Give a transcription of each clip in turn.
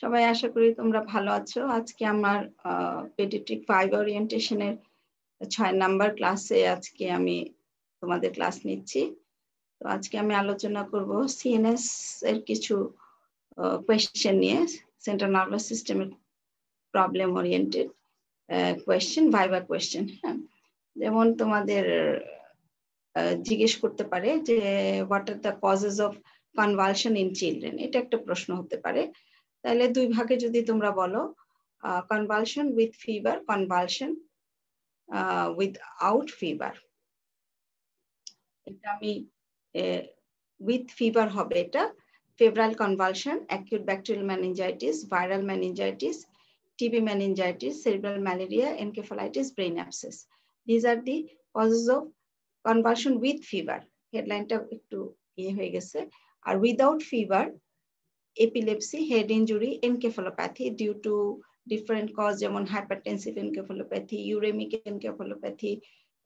সবাই আশা করি তোমরা ভালো আছো। আজকে আমার পেডিয়াট্রিক ফাইভ ওরিয়েন্টেশনের 6 নম্বর ক্লাসে আজকে আমি তোমাদের ক্লাস নিচ্ছি। তো আজকে আমি আলোচনা করব সিএনএস এর কিছু কোয়েশ্চেন নিয়ে, সেন্ট্রাল নার্ভাস সিস্টেমের problem oriented question, viva question. হ্যাঁ, যেমন তোমাদের জিজ্ঞেস করতে পারে যে what are the causes of convulsion in children, এটা একটা প্রশ্ন হতে পারে। তাহলে দুই ভাগে যদি তোমরা বলো convulsion with fever, convulsion without fever, এটা আমি উইথ ফিভার হবে এটা febrile convulsion, acute bacterial meningitis, viral meningitis, TB meningitis, cerebral malaria, encephalitis, brain abscess. These are the causes of convulsion with fever. হেডলাইনটা একটু ইয়ে হয়ে গেছে। আর without fever epilepsy, head injury, encephalopathy due to different cause, যেমন hypertensive encephalopathy, uremic encephalopathy,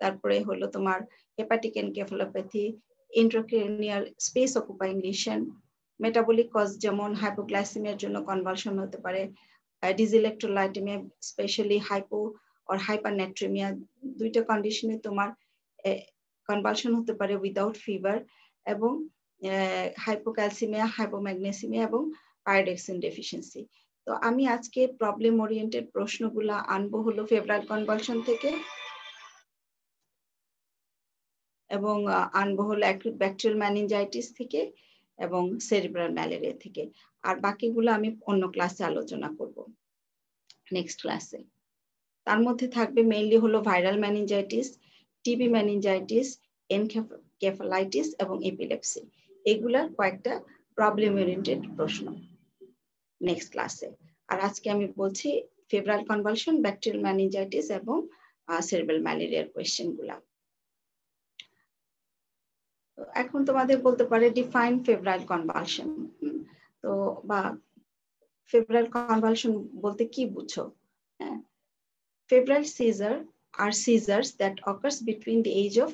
তারপরে হলো তোমার hepatic encephalopathy, intracranial space occupying lesion, metabolic cause যেমন hypoglycemia জন্য convulsion হতে পারে, dyselectrolytemia, especially hypo or hypernatremia, দুইটা কন্ডিশনে তোমার convulsion হতে পারে without fever, এবং হাইপোক্যালসিমিয়া, হাইপোম্যাগনেসিমিয়া এবং পাইরেডেক্সিন ডেফিসিয়েন্সি। তো আমি আজকে প্রবলেম ওরিয়েন্টেড প্রশ্নগুলো আনবো হলো ফেব্রাইল কনভালশন থেকে, এবং আনবো হলো অ্যাকিউট ব্যাকটেরিয়াল মেনিনজাইটিস থেকে এবং সেরিব্রাল ম্যালেরিয়া থেকে। আর বাকিগুলো আমি অন্য ক্লাসে আলোচনা করব, নেক্সট ক্লাসে। তার মধ্যে থাকবে মেইনলি হলো viral meningitis, TB meningitis, encephalitis এবং এপিলেপসি। এগুলার কয়েকটা প্রবলেম ওরিয়েন্টেড প্রশ্ন নেক্সট ক্লাসে। আর আজকে আমি বলছি ফেব্রাইল কনভালশন, ব্যাকটেরিয়াল মেনিনজাইটিস এবং সেরিব্রাল ম্যালেরিয়ার কোয়েশ্চেন গুলা। এখন তোমাদের বলতে পারে ডিফাইন ফেব্রাইল কনভালশন, তো বা ফেব্রাইল কনভালশন বলতে কি বুঝো? হ্যাঁ, febrile seizure R seizures that occurs between the age of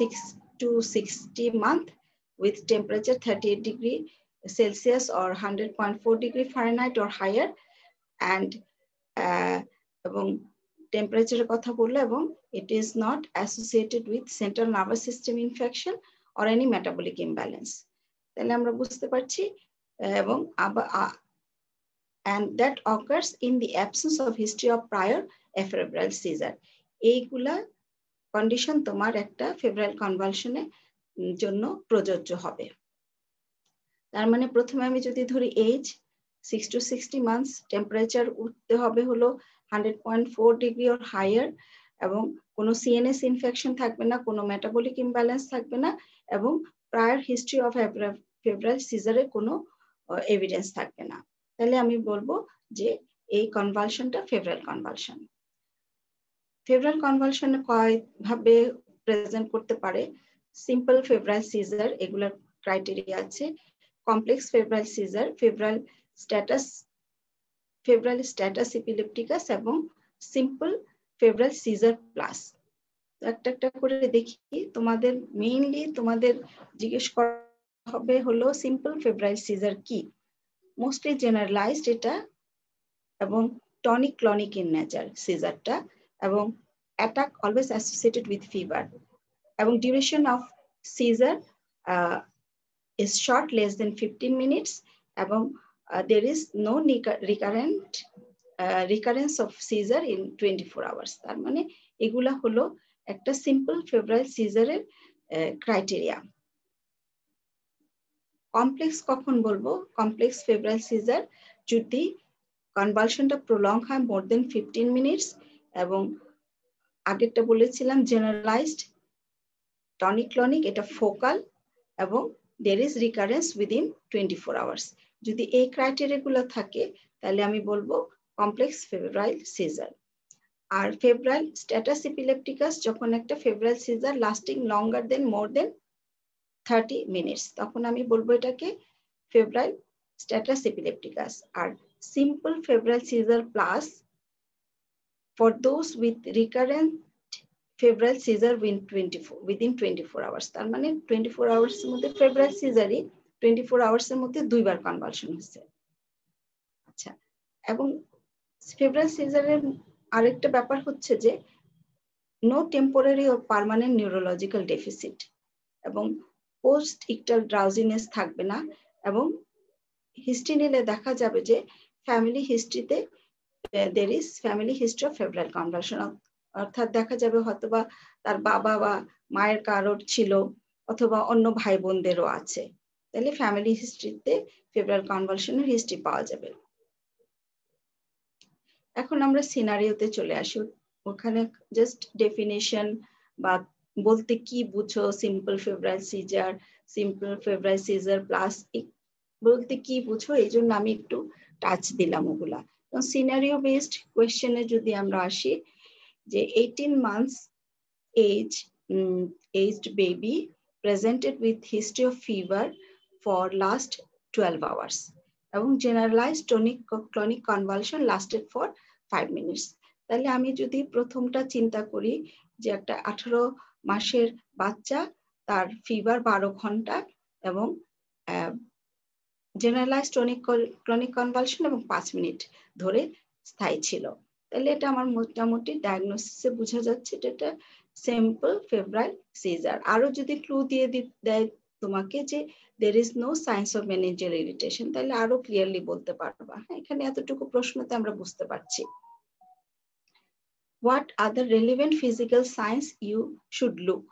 6 to 60 month with temperature 38 degree Celsius or 100.4 degree Fahrenheit or higher, and temperature kotha bolle ebong it is not associated with central nervous system infection or any metabolic imbalance. Tale amra bujhte parchi ebong and that occurs in the absence of history of prior febrile seizure. Ei gula condition tomar ekta febrile convulsion e জন্য প্রযোজ্য হবে। তার মানে প্রথমে আমি যদি ধরি age 6 to 60 months, temperature উঠতে হবে হলো 100.4 ডিগ্রি অর হায়ার, এবং কোনো সিএনএস ইনফেকশন থাকবে না, কোনো মেটাবলিক ইমব্যালেন্স থাকবে না, এবং প্রায়র হিস্ট্রি অফ ফেব্রাইল সিজারে কোনো এভিডেন্স থাকবে না। তাহলে আমি বলবো যে এই কনভালশনটা ফেব্রাইল কনভালশন। ফেব্রাইল কনভালশন কয়ভাবে প্রেজেন্ট করতে পারে? সিম্পল ফেব্রাইল সিজার, এগুলার ক্রাইটেরিয়া আছে। Complex febrile seizure, febrile status epilepticus এবং সিম্পল ফেব্রাইল সিজার প্লাস। একটা একটা করে দেখি। তোমাদের মেইনলি তোমাদের জিজ্ঞেস করা হবে হলো সিম্পল ফেব্রাইল সিজার কি, মোস্টলি জেনারেলাইজড এটা, এবং টনিক ক্লনিক ইন নেচার সিজারটা, এবং attack always associated with fever, এবং duration of seizure is short, less than 15 minutes, এবং there is no recurrence of seizure in 24 hours। তার মানে এগুলা হলো একটা সিম্পল ফেব্রাইল সিজারের ক্রাইটেরিয়া। কমপ্লেক্স কখন বলবো? কমপ্লেক্স ফেব্রাইল সিজার যদি কনভালশনটা প্রলং হয় মোর দেন 15 minutes, এবং আগেরটা বলেছিলাম জেনারেলাইজড, টনিক ক্লনিক এটা ফোকাল, এবং there is recurrence within 24 hours। যদি এই ক্রাইটেরিয়াগুলো থাকে তাহলে আমি বলবো কমপ্লেক্স ফেব্রাইল সিজার। আর ফেব্রাইল স্ট্যাটাস ইপিলেপটিকাস, যখন একটা febrile seizure lasting longer than more than 30 minutes, তখন আমি বলবো এটাকে ফেব্রাইল স্ট্যাটাস ইপিলেপটিকাস। আর simple febrile seizure plus for those with recurrent febrile seizure within 24 hours। তার মানে 24 hours এর মধ্যে ফেব্রাইল সিজারই 24 hours এর মধ্যে দুইবার কনভালশন হচ্ছে। এবং ফেব্রুয়ারি সিজারের আরেকটা ব্যাপার হচ্ছে যে নো টেম্পোরারি ও পার্মানেন্ট নিউরোলজিক্যাল ডেফিসিট এবং পোস্ট ইকটাল ড্রাউজিনেস থাকবে না এবং হিস্ট্রি নিলে দেখা যাবে যে ফ্যামিলি হিস্ট্রিতে there is family history of febrile conversion অর্থাৎ দেখা যাবে হয়তোবা তার বাবা বা মায়ের কারোর ছিল অথবা অন্য ভাই বোনদেরও আছে তাহলে ফ্যামিলি হিস্ট্রিতে ফেব্রাইল কনভার্সনের হিস্ট্রি পাওয়া যাবে। এখন আমরা সিনারিওতে চলে আসি ওখানে জাস্ট ডেফিনেশন বা বলতে কি বুঝো সিম্পল ফেব্রাইল সিজার প্লাস বলতে কি বুঝো এই জন্য আমি একটু টাচ দিলাম ওগুলা। সিনারিও বেসড কোয়েশ্চেনে যদি আমরা আসি যে 18 months aged baby presented with history of fever for last 12 hours এবং generalized tonic convulsion lasted for 5 minutes তাহলে আমি যদি প্রথমটা চিন্তা করি যে একটা 18 মাসের বাচ্চা তার ফিভার 12 ঘন্টা এবং জেনারেলাইজড ক্রনিক কনভালশন এবং 5 মিনিট ধরে স্থায়ী ছিল তাহলে এটা আমার মোটামুটি ডায়াগনোসিসে বোঝা যাচ্ছে এটা একটা সিম্পল ফেব্রাইল সিজার। আরো যদি ক্লু দিয়ে দেয় তোমাকে যে there is no signs of meningeal irritation তাহলে আরো ক্লিয়ারলি বলতে পারবা। হ্যাঁ, এখানে এতটুকু প্রশ্নতে আমরা বুঝতে পারছি। What are the relevant physical signs you should look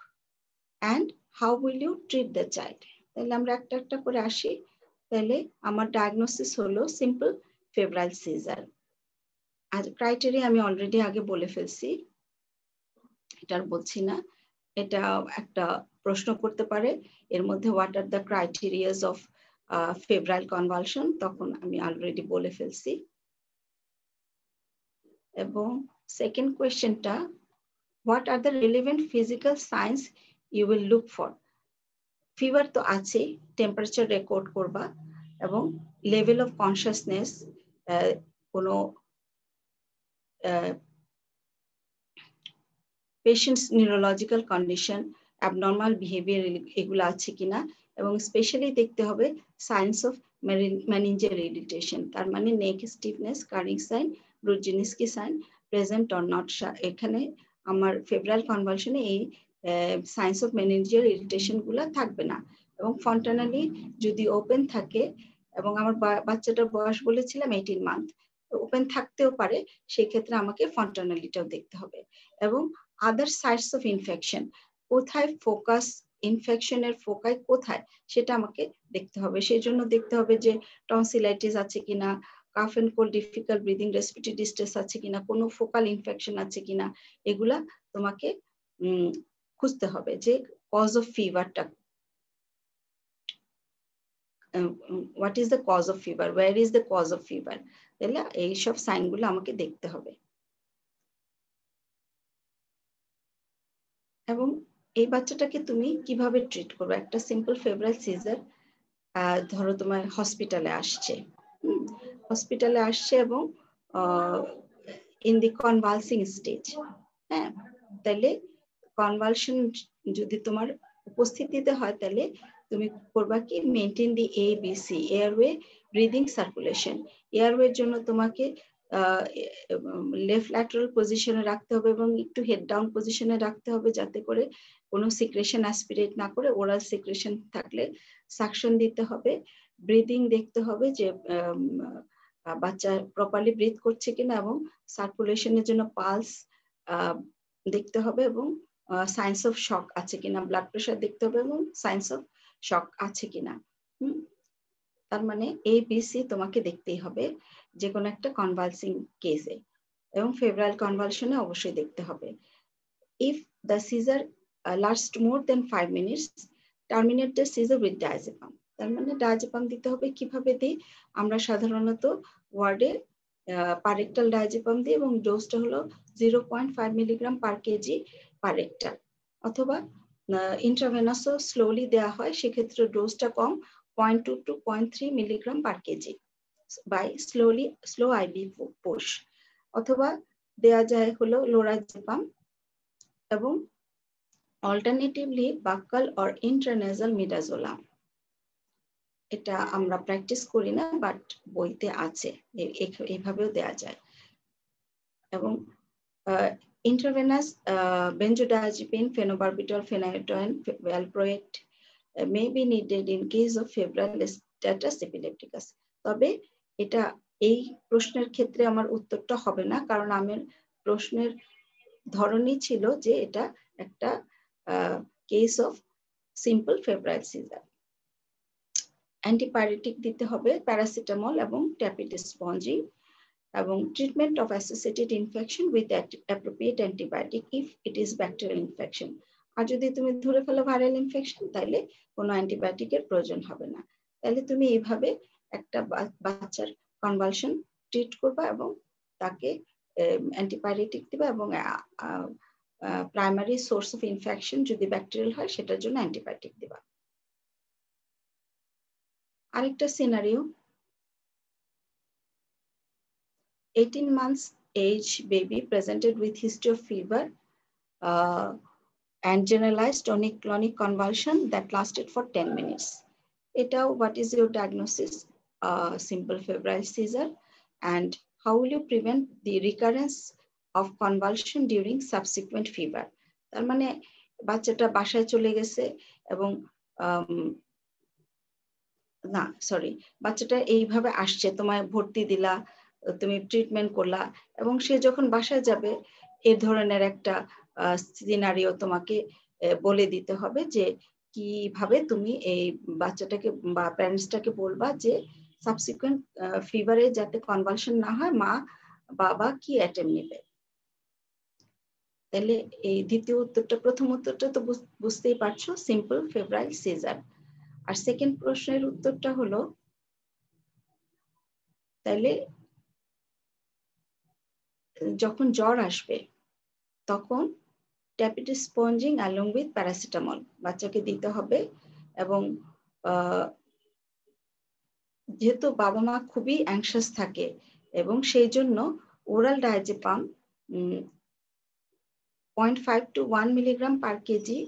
and how will you treat the child? তাহলে আমরা একটা একটা করে আসি। তাহলে আমার ডায়াগনোসিস হলো সিম্পল ফেব্রাইল সিজার। আর ক্রাইটেরিয়া আমি অলরেডি আগে বলে ফেলছি, এটা আর বলছি না। এটা একটা প্রশ্ন করতে পারে এর মধ্যে what are the criterias of febrile convulsion, তখন আমি অলরেডি বলে ফেলছি। এবং সেকেন্ড কোয়েশ্চেনটা what are the relevant physical science you will look for. Fever তো আছে, টেম্পারেচার রেকর্ড করবা এবং লেভেল অফ কনসিয়াসনেস, কোনো patients neurological condition, abnormal behaviour এগুলো আছে কিনা এবং স্পেশালি দেখতে হবে সাইন্স অফ মেনিঞ্জিয়াল ইরিটেশন, তার মানে neck stiffness, Kernig sign, Brudzinski sign present or not. এখানে আমার ফেব্রাইল কনভালশনে এই সাইন্স অফ মেনিঞ্জিয়াল ইরিটেশন গুলা থাকবে না এবং ফন্টানালি যদি ওপেন থাকে এবং আমার বাচ্চাটার বয়স বলেছিলাম 18 মান্থ, ওপেন থাকতেও পারে, সেক্ষেত্রে আমাকে ফন্টানালিটাও দেখতে হবে। এবং আদার সাইটস অফ ইনফেকশন, কোথায় ফোকাস, ইনফেকশনের ফোকায় কোথায় সেটা আমাকে দেখতে হবে। সেই জন্য দেখতে হবে যে টনসিলাইটিস আছে কিনা, cough and cold, difficult breathing, respiratory distress আছে কিনা, কোনো ফোকাল ইনফেকশন আছে কিনা, এগুলা তোমাকে খুঁজতে হবে যে কজ অফ ফিভারটা, what is the cause of fever, where is the cause of fever. তাহলে এইসব সাইনগুলো আমাকে দেখতে হবে। এবং এই বাচ্চাটাকে তুমি কিভাবে ট্রিট করবে? একটা সিম্পল ফেব্রাইল সিজার ধরো তোমার হসপিটালে আসছে, এবং ইন দি কনভালসিং স্টেজ। হ্যাঁ, তাহলে কনভালশন যদি তোমার উপস্থিতিতে হয় তাহলে তুমি করবা কি, maintain the ABC, airway, breathing, circulation. এয়ারওয়ের জন্য তোমাকে লেফট ল্যাটারাল পজিশনে রাখতে হবে এবং একটু হেড ডাউন পজিশনে রাখতে হবে যাতে করে কোনো সিক্রেশন অ্যাসপিরেট না করে, ওরাল সিক্রেশন থাকলে সাকশন দিতে হবে। ব্রিদিং দেখতে হবে যে বাচ্চা প্রপারলি ব্রিথ করছে কিনা এবং সার্কুলেশনের জন্য পালস দেখতে হবে এবং সাইন্স অফ শক আছে কিনা, ব্লাড প্রেশার দেখতে হবে এবং সাইন্স অফ শক আছে কিনা। তার মানে ABC তোমাকে দেখতেই হবে যে কোনো একটা কনভালসিং কেসে এবং ফেব্রাইল কনভালশনে অবশ্যই দেখতে হবে। If the seizure last more than 5 minutes, terminate the seizure with diazepam. তার মানে ডায়াজেপাম দিতে হবে। কিভাবে দিই? আমরা সাধারণত ওয়ার্ডে পারেক্টাল ডায়াজেপাম দিই এবং ডোজটা হলো 0.5 mg পার কেজি পারেক্টাল, অথবা ইন্ট্রাভেনাসও স্লোলি দেওয়া হয়, সেক্ষেত্রে ডোজটা কম, 0.2 to 0.3 mg per kg by slow IV push, অথবা দেয়া যায় হলো লোরাজেপাম। এবং alternatively buccal or intranasal midazolam. এটা আমরা প্র্যাকটিস করি না বাট বইতে আছে এইভাবেও দেয়া যায় এবং intravenous benzodiazepine phenobarbital phenytoin valproate may be needed in case of febrile status epilepticus তবে এটা এই প্রশ্নের ক্ষেত্রে আমার উত্তরটা হবে না কারণ আমার প্রশ্নের ধরনই ছিল যে এটা একটা case of simple febrile seizure antipyretic দিতে হবে প্যারাসিটামল এবং ট্যাবলেট স্পঞ্জিং এবং treatment of associated infection with appropriate antibiotic if it is bacterial infection আর যদি তুমি ধরে ফেলো ভাইরাল ইনফেকশন তাহলে কোনো অ্যান্টিবায়োটিকের প্রয়োজন হবে না তাহলে তুমি এইভাবে একটা বাচ্চার কনভালশন ট্রিট করবা এবং তাকে অ্যান্টিবায়োটিক দিবা এবং প্রাইমারি সোর্স অফ ইনফেকশন যদি ব্যাকটেরিয়াল হয় সেটার জন্য অ্যান্টিবায়োটিক দিবা আরেকটা scenario 18 months age baby presented with history of fever and generalized tonic-clonic convulsion that lasted for 10 minutes. Eta, what is your diagnosis? Simple febrile seizure. And how will you prevent the recurrence of convulsion during subsequent fever? তার মানে বাচ্চাটা বাসায় চলে গেছে এবং না sorry বাচ্চাটা এইভাবে আসছে তোমায় ভর্তি দিলা তুমি ট্রিটমেন্ট করলা এবং সে যখন বাসায় যাবে এই ধরনের একটা সিনারিও তোমাকে বলে দিতে হবে যে কিভাবে তুমি এই বাচ্চাটাকে বা প্যারেন্টসটাকে বলবা যে সাবসিকুয়েন্ট ফিভারে যাতে কনভালশন না হয় মা বাবা কি অ্যাটেম্প নেবে তাহলে এই দ্বিতীয় উত্তরটা প্রথম উত্তরটা তো বুঝতেই পারছো সিম্পল ফেব্রাইল সিজার আর সেকেন্ড প্রশ্নের উত্তরটা হলো তাহলে যখন জ্বর আসবে তখন tablet sponging along with paracetamol বাচ্চাকে দিতে হবে এবং যেহেতু বাবা মা খুবই অ্যাংশাস থাকে এবং সেই জন্য oral diazepam 0.5 to 1 milligram per kg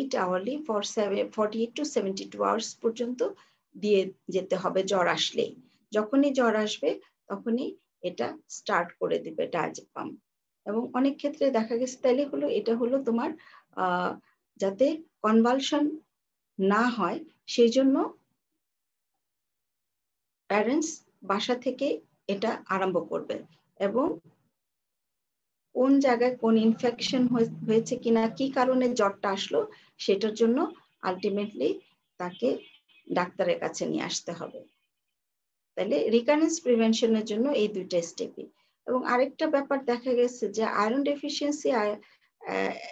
8 hourly for 48 to 72 hours পর্যন্ত দিয়ে যেতে হবে জ্বর আসলেই যখনই জ্বর আসবে তখনই এটা স্টার্ট করে দিবে ডায়াজেপাম এবং অনেক ক্ষেত্রে দেখা গেছে তাইলে হলো এটা হলো তোমার যাতে কনভালশন না হয় সেই জন্য প্যারেন্টস বাসা থেকে এটা আরম্ভ করবে এবং কোন জায়গায় কোন ইনফেকশন হয়েছে কিনা কি কারণে জ্বরটা আসলো সেটার জন্য আলটিমেটলি তাকে ডাক্তারের কাছে নিয়ে আসতে হবে তাহলে রিকারেন্স প্রিভেনশনের জন্য এই দুইটা স্টেপই এবং আরেকটা ব্যাপার দেখা গেছে যে আয়রন ডেফিসিয়েন্সি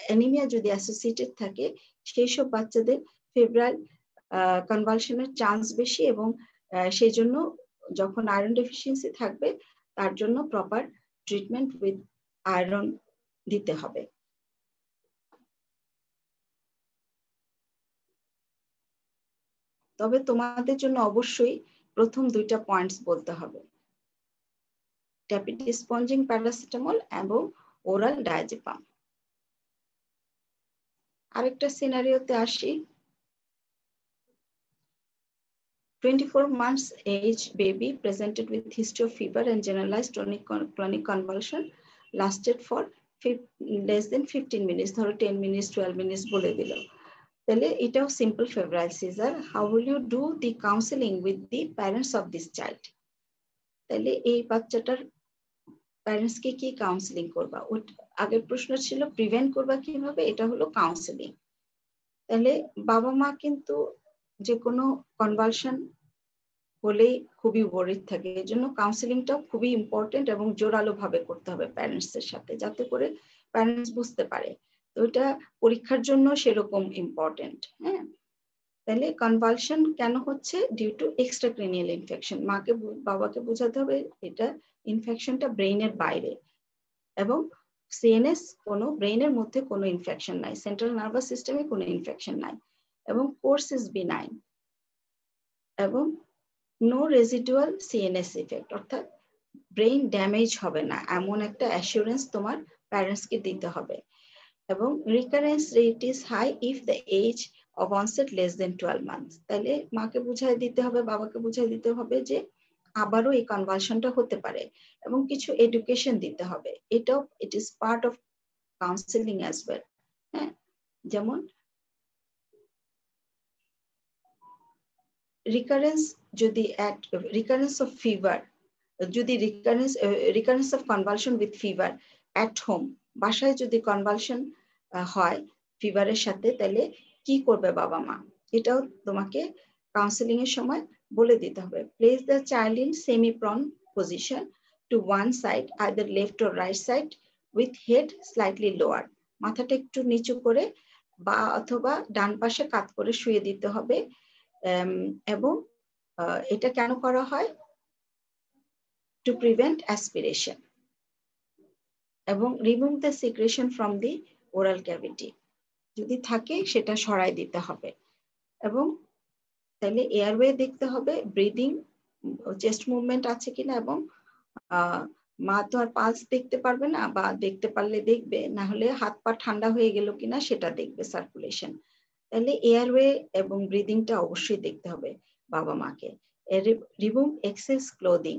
অ্যানিমিয়া যদি অ্যাসোসিয়েটেড থাকে সেই সব বাচ্চাদের ফেব্রাইল কনভালশনের চান্স বেশি এবং সেই জন্য যখন আয়রন ডেফিসিয়েন্সি থাকবে তার জন্য প্রপার ট্রিটমেন্ট উইথ আয়রন দিতে হবে তবে তোমাদের জন্য অবশ্যই প্রথম দুইটা পয়েন্টস বলতে হবে ট্যাবলেট স্পঞ্জিং প্যারাসিটামল এবং ওরাল ডায়াজেপাম আরেকটা সিনারিওতে আসি 24 months age baby presented with history of fever and generalized tonic-clonic convulsion lasted for less than 15 minutes ধরো 10 minutes 12 minutes বলে দিল তাহলে এটাও simple febrile seizure how will you do the counselling with the parents of this child তাহলে এই বাচ্চাটার parents কে কি counselling করবা আগের প্রশ্ন ছিল প্রিভেন্ট করবা কিভাবে এটা হলো কাউন্সেলিং তাহলে বাবা মা কিন্তু যে কোনো কনভালশন হলেই খুবই ওয়ারিড থাকে এর জন্য কাউন্সেলিংটাও খুবই ইম্পর্টেন্ট এবং জোরালো ভাবে করতে হবে প্যারেন্টস এর সাথে যাতে করে প্যারেন্টস বুঝতে পারে ওটা পরীক্ষার জন্য সেরকম ইম্পর্টেন্ট হ্যাঁ তাহলে কনভালশন কেন হচ্ছে due to extra cranial infection মাকে বাবাকে বোঝাতে হবে এটা ইনফেকশনটা ব্রেইনের বাইরে এবং সিএনএস কোনো ব্রেইনের মধ্যে কোনো ইনফেকশন নাই সেন্ট্রাল নার্ভাস সিস্টেমে কোনো ইনফেকশন নাই এবং কোর্স ইজ বিনাইন এবং নো রেজিডুয়াল সিএনএস ইফেক্ট অর্থাৎ ব্রেইন ড্যামেজ হবে না এমন একটা অ্যাসুরেন্স তোমার প্যারেন্টসকে দিতে হবে এবং recurrence rate is high if the age of onset less than 12 months তাহলে মাকে বুঝাই দিতে হবে বাবাকে বুঝাই দিতে হবে যে আবারো এই কনভালশনটা হতে পারে এবং কিছু এডুকেশন দিতে হবে এটাও it is part of counselling as well হ্যাঁ যেমন recurrence যদি at recurrence of fever যদি recurrence of convulsion with fever at home বাসায় যদি convulsion হয় ফিভারের সাথে তাহলে কি করবে বাবা মা এটাও তোমাকে কাউন্সেলিং এর সময় বলে দিতে হবে place the child in semi prone position to one side either left or right side with head slightly lower মাথাটা একটু নিচু করে বা অথবা ডান পাশে কাত করে শুয়ে দিতে হবে এবং এটা কেন করা হয় to prevent aspiration এবং remove the secretion from the oral cavity যদি থাকে সেটা সরায় দিতে হবে এবং তাহলে এয়ারওয়ে দেখতে হবে ব্রিদিং চেস্ট মুভমেন্ট আছে কিনা এবং মা তো আর পালস দেখতে পারবে না বা দেখতে পারলে দেখবে না হলে হাত পা ঠান্ডা হয়ে গেল কিনা সেটা দেখবে সার্কুলেশন তাহলে এয়ারওয়ে এবং ব্রিদিংটা অবশ্যই দেখতে হবে বাবা মাকে রিমুভ এক্সেস ক্লোদিং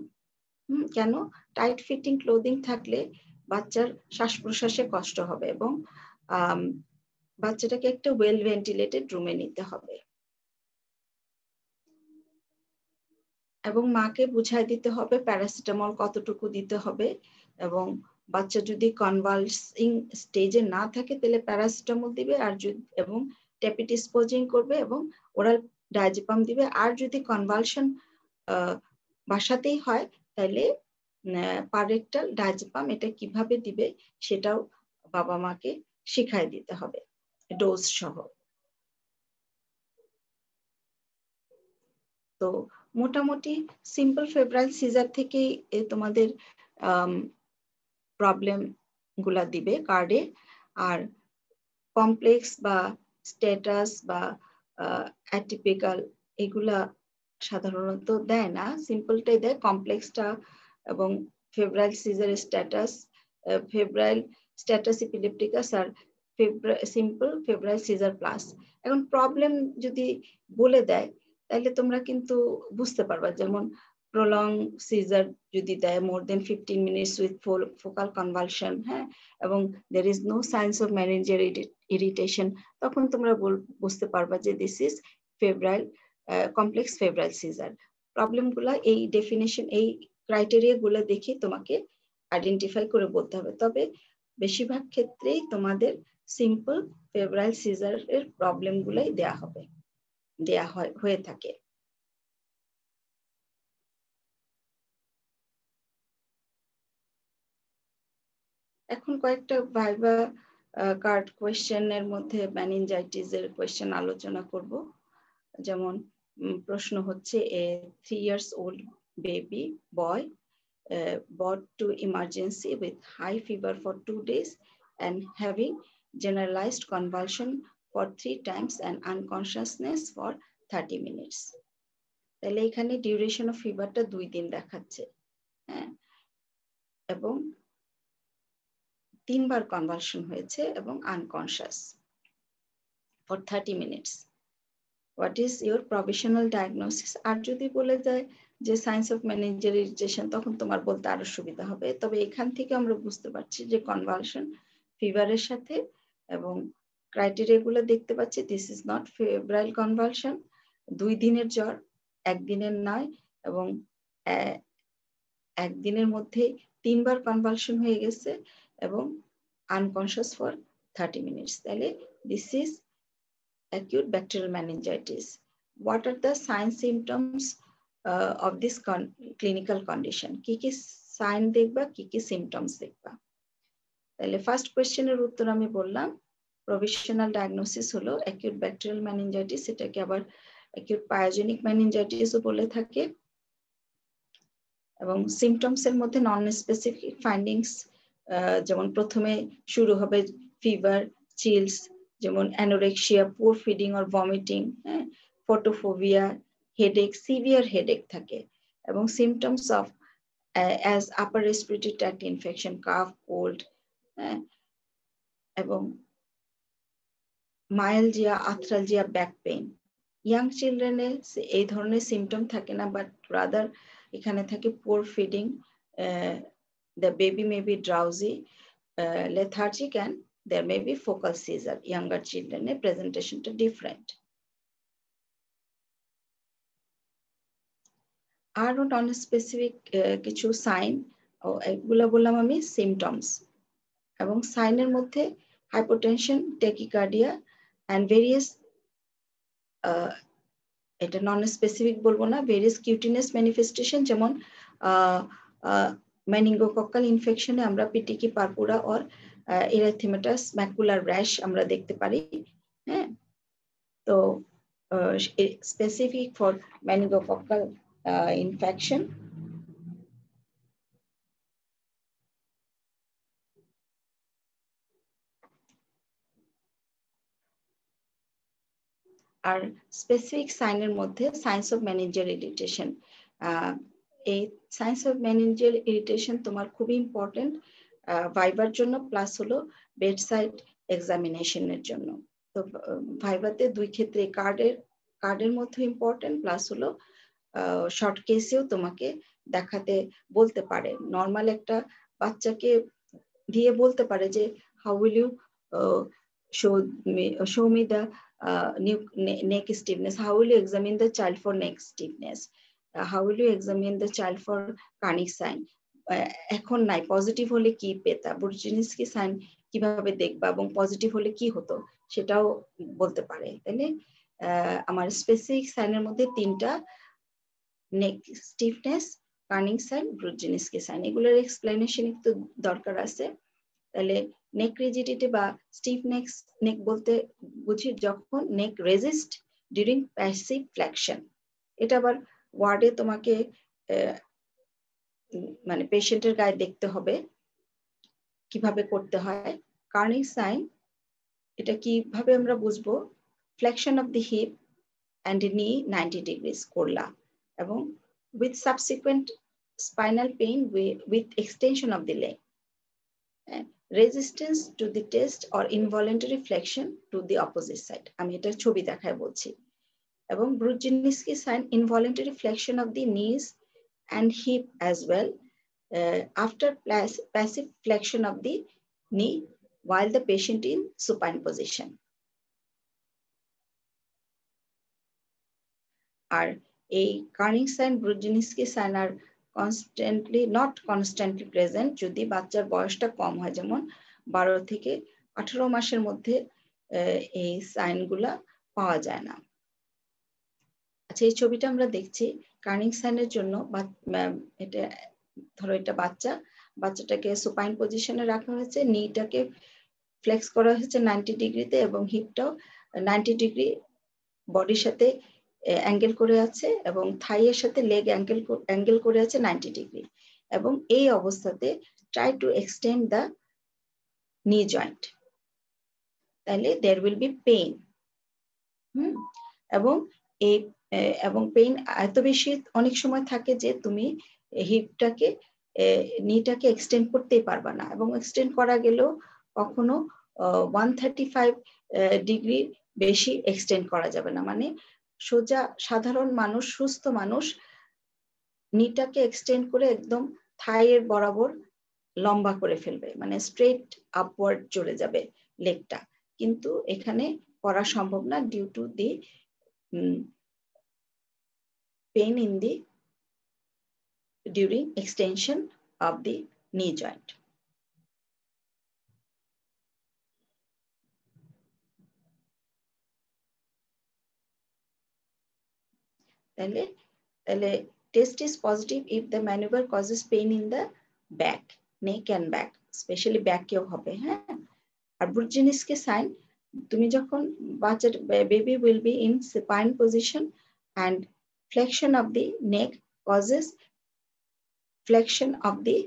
কেন টাইট ফিটিং ক্লোদিং থাকলে বাচ্চার শ্বাস প্রশ্বাসে কষ্ট হবে এবং বাচ্চাটাকে একটা ওয়েল ভেন্টিলেটেড রুমে নিতে হবে এবং মাকে বুঝাই দিতে হবে প্যারাসিটামল কতটুকু দিতে হবে এবং বাচ্চা যদি কনভালসিং স্টেজে না থাকে তাহলে প্যারাসিটামল দিবে আর যদি এবং টেপিডিসপোজিং করবে এবং ওরাল ডায়াজেপাম দিবে আর যদি কনভালশন বাসাতেই হয় তাহলে পারেক্টাল ডায়াজেপাম এটা কিভাবে দিবে সেটাও বাবা মাকে শিখাই দিতে হবে ডোজ সহ তো মোটামুটি সিম্পল ফেব্রাইল সিজার থেকে তোমাদের প্রবলেম গুলা দিবে কার্ডে আর কমপ্লেক্স বা স্ট্যাটাস বা অ্যাটিপিক্যাল এগুলা সাধারণত দেয় না সিম্পলটাই দেয় কমপ্লেক্সটা এবং febrile seizure status febrile status epilepticus আর সিম্পল ফেব্রাইল সিজার প্লাস এখন প্রবলেম যদি বলে দেয় তাহলে তোমরা কিন্তু বুঝতে পারবা যেমন প্রলং সিজার যদি দেয় more than 15 minutes with focal convulsion হ্যাঁ এবং there is no signs of meningeal irritation তখন তোমরা বুঝতে পারবা যে this is febrile complex febrile seizure প্রবলেমগুলো এই ডেফিনেশন এই ক্রাইটেরিয়াগুলো দেখে তোমাকে আইডেন্টিফাই করে বলতে হবে তবে বেশিরভাগ ক্ষেত্রেই তোমাদের সিম্পল ফেব্রাইল সিজারের প্রবলেমগুলোই দেয়া হয় হয়ে থাকে এখন কয়েকটা ভাইবা কার্ড কোয়েশ্চেনের মধ্যে মেনিনজাইটিসের কোয়েশ্চেন আলোচনা করব যেমন প্রশ্ন হচ্ছে a 3 years old baby boy brought to emergency with high fever for 2 days and having generalized convulsion for 3 times and unconsciousness for 30 minutes তাহলে এখানে duration of fever টা 2 দিন দেখাচ্ছে হ্যাঁ এবং তিনবার কনভালশন হয়েছে এবং unconscious for 30 minutes what is your provisional diagnosis আর যদি বলে যায় যে সাইন্স অফ মেনিঞ্জিয়াল ইরিটেশন তখন তোমার বলতে আরো সুবিধা হবে তবে এখান থেকে আমরা বুঝতে পারছি যে কনভালশন ফিভারের সাথে এবং ক্রাইটেরিয়াগুলো দেখতে পাচ্ছি this is not febrile convulsion 2 দিনের জ্বর একদিনের নয় এবং একদিনের মধ্যে 3 বার কনভালশন হয়ে গেছে এবং আনকনশাস ফর 30 মিনিটস তাহলে this is acute bacterial meningitis what are the sign symptoms of this clinical condition ki ki sign dekhba ki ki symptoms dekhba tale first question er uttor ami bollam provisional diagnosis holo acute bacterial meningitis eta ke abar acute pyogenic meningitis o bole thake ebong symptoms er moddhe non specific findings jemon prothome shuru hobe fever chills jemon anorexia poor feeding or vomiting photophobia headache severe headache thake ebong symptoms of as upper respiratory tract infection cough cold ebong myalgia, arthralgia, back pain. Young children এই ধরনের symptom থাকে না, but rather এখানে থাকে poor feeding, the baby may be drowsy, lethargic, and there may be focal seizure. Younger children presentation to different. Are non specific কিছু sign ও এগুলা বললাম আমি symptoms, এবং sign এর মধ্যে hypotension, tachycardia and various এটা non specific বলবো না, various cutaneous manifestation যেমন meningococcal infection এ আমরা পিটিকি পারপুরা और erythematous macular rash আমরা দেখতে পারি। হ্যাঁ, তো specific for meningococcal infection. Are specific sign এর মধ্যে signs of meningeal irritation. এই signs of meningeal irritation তোমার খুবই ইম্পর্টেন্ট ভাইভার জন্য, প্লাস হলো বেডসাইড এক্সামিনেশনের জন্য। তো ভাইভাতে দুই ক্ষেত্রে কার্ডের মধ্যে ইম্পর্টেন্ট, প্লাস হলো শর্ট কেসেও তোমাকে দেখাতে বলতে পারে। নরমাল একটা বাচ্চাকে দিয়ে বলতে পারে যে how will you show me the neck stiffness, how will you examine the child for neck stiffness, how will you examine the child for Kernig sign. এখন নাই, পজিটিভ হলে কি পেতা, বুরজিনস্কি সাইন কিভাবে দেখবা এবং পজিটিভ হলে কি হতো সেটাও বলতে পারে। তাহলে আমার স্পেসিফিক সাইনের মধ্যে তিনটা, neck stiffness, Kernig sign, Brudzinski sign, এগুলোর এক্সপ্লেনেশন একটু দরকার আছে। তাহলে নেক রিজিডিটি বা স্টিফ নেক বলতে বুঝি যখন neck resist during passive flexion. এটা আবার ওয়ার্ডে তোমাকে মানে পেশেন্টের গায়ে দেখতে হবে কিভাবে করতে হয়। কার্নিং সাইন এটা কিভাবে আমরা বুঝবো, flexion of the hip and knee 90 degrees করলা এবং with subsequent spinal pain with extension of the leg, resistance to the test or involuntary flexion to the opposite side. আমি এটা ছবি দেখায় বলছি। এবং Brudzinski sign involuntary flexion of the knees and hip as well after passive flexion of the knee while the patient in supine position. আর এই Kernig sign, Brudzinski sign আর not constantly present যদি বাচ্চার বয়সটা কম হয়, যেমন 12 থেকে 18 মাসের মধ্যে এই সাইনগুলা পাওয়া যায় না। আচ্ছা, এই ছবিটা আমরা দেখছি কার্নিং সাইনের জন্য। এটা ধরো এটা বাচ্চাটাকে সুপাইন পজিশনে রাখা হয়েছে, নিটাকে ফ্লেক্স করা হয়েছে 90 ডিগ্রিতে এবং হিপটাও 90 ডিগ্রি বডির সাথে অ্যাঙ্গেল করে আছে এবং থাইয়ের সাথে লেগ অ্যাঙ্গেল করে আছে 90 ডিগ্রি, এবং এই অবস্থাতে try to extend the knee joint, তাহলে দেয়ার উইল বি পেইন। এবং পেইন এত বেশি অনেক সময় থাকে যে তুমি হিপটাকে নিটাকে এক্সটেন্ড করতেই পারবা না, এবং এক্সটেন্ড করা গেলেও কখনো 135 ডিগ্রি বেশি এক্সটেন্ড করা যাবে না। মানে সোজা সাধারণ মানুষ, সুস্থ মানুষ নিটাকে এক্সটেন্ড করে একদম থাইয়ের বরাবর লম্বা করে ফেলবে, মানে স্ট্রেট আপওয়ার্ড চলে যাবে লেগটা, কিন্তু এখানে করা সম্ভব না due to the pain in the during extension of the knee joint. তাহলে test is positive if the manoeuvre causes pain in the back, neck and back, specially ব্যাকেও হবে। হ্যাঁ, আর ব্রুজিনস্কি সাইন তুমি যখন বাচ্চার baby will be in supine position and flexion of the neck causes flexion of the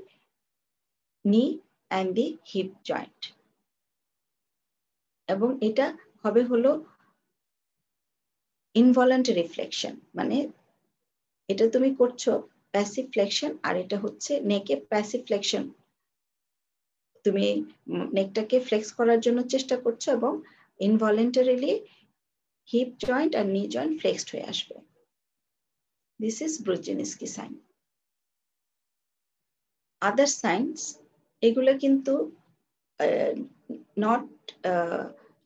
knee and the hip joint, এবং এটা হবে হলো ইনভলেন্টারি ফ্লেকশন, মানে এটা তুমি করছো প্যাসিভ ফ্লেকশন, আর এটা হচ্ছে নেকে প্যাসিভ ফ্লেকশন, তুমি নেকটাকে ফ্লেক্স করার জন্য চেষ্টা করছো এবং Involuntarily, hip joint and knee joint flexed হয়ে আসবে। This is Brzezinski sign. Other signs, এগুলা কিন্তু not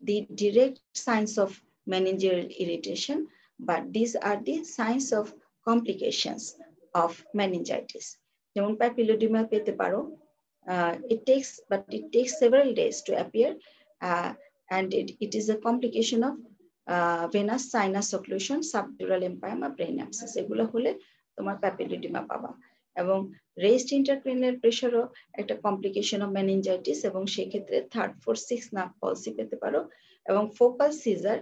the direct signs of meningeal irritation, but these are the signs of complications of meningitis. যেমন প্যাপিলোডিমা পেতে পারো। It takes several days to appear, and it is a complication of venous sinus occlusion, subdural empyema, brain abscess. এগুলো হলে তোমার প্যাপিলোডিমা পাবা এবং raised intracranial pressure ও একটা complication of meningitis এবং সেই ক্ষেত্রে 3rd, 4th, 6th nerve palsy পেতে পারো এবং focal seizure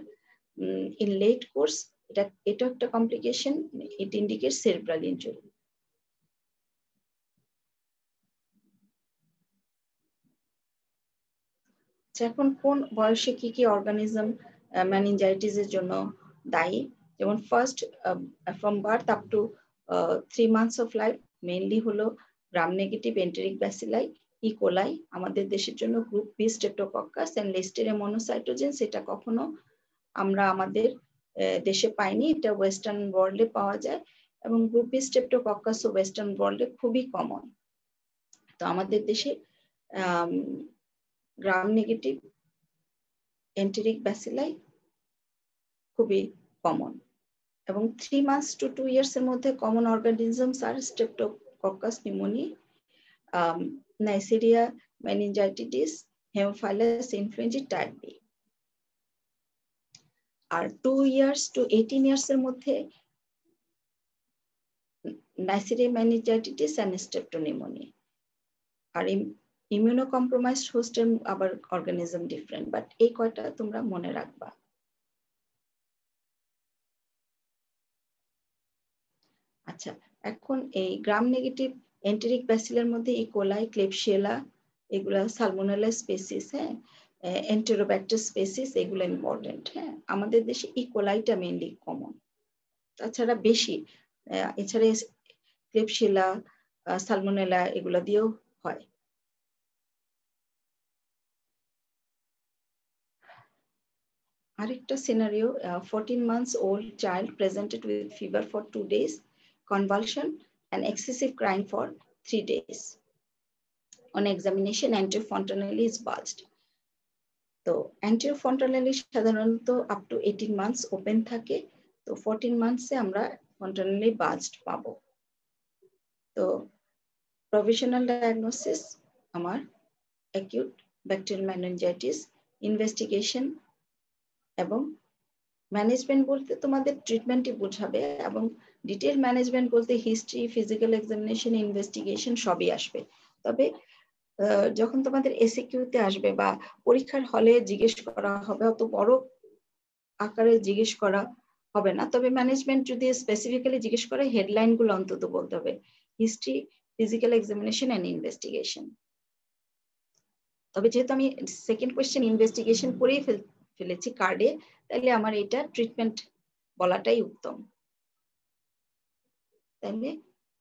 in late course, এটা একটা complication, it indicates cerebral injury. এখন কোন বয়সে কি কি অর্গানিজম মেনিনজাইটিস এর জন্য দায়ী, যেমন first from birth up to 3 months of life mainly হলো gram negative enteric bacilli, E coli আমাদের দেশের জন্য group B streptococcus and listeria monocytogenes, সেটা কখনো আমরা আমাদের দেশে পাইনি, এটা ওয়েস্টার্ন ওয়ার্ল্ডে পাওয়া যায় এবং গ্রুপ বি স্ট্রেপ্টোকক্কাস ও ওয়েস্টার্ন ওয়ার্ল্ডে খুবই কমন। তো আমাদের দেশে গ্রাম নেগেটিভ এন্টেরিক ব্যাসিলাই খুবই কমন এবং 3 months to 2 years এর মধ্যে কমন অর্গানিজমস আর streptococcus pneumonia, Neisseria meningitidis, Haemophilus influenza type B. আর 2 years to 18 years এর মধ্যে নাইসেরিয়া মেনিনজাইটিস এন্ড স্ট্রেপ্টোনিউমোনিয়া। আর immunocompromised host and our organism different, but ei koyta tumra mone rakhba. Acha ekhon ei gram negative enteric bacillus er moddhe E. coli, Klebsiella egula Salmonella species, ha Enterobacter species egula important, ha amader deshe E. coli ta mainly common, tachhara beshi echhare Klebsiella, Salmonella egula dio hoy। Arekta scenario, 14 months old child presented with fever for 2 days, convulsion and excessive crying for 3 days. On examination, anterior fontanelle is bulged. So anterior fontanelle sadharanoto up to 18 months open thake, so 14 months e amra fontanelle bulged pabo. So provisional diagnosis amar acute bacterial meningitis, investigation এবং management বলতে তোমাদের ট্রিটমেন্টই বোঝাবে এবং detail management বলতে history, physical examination, investigation সবই আসবে। তবে যখন তোমাদের এসিকিউ তে আসবে বা পরীক্ষার হলে জিজ্ঞেস করা হবে, অত বড় আকারে জিজ্ঞেস করা হবে না, তবে ম্যানেজমেন্ট যদি স্পেসিফিক্যালি জিজ্ঞেস করে হেডলাইন গুলো অন্তত বলতে হবে, history, physical examination and investigation. তবে যেহেতু আমি সেকেন্ড কোয়েশ্চেন ইনভেস্টিগেশন পড়েই ফেলেছি কার্ডে, তাহলে আমার এটা ট্রিটমেন্ট বলাটাই উত্তম। তাহলে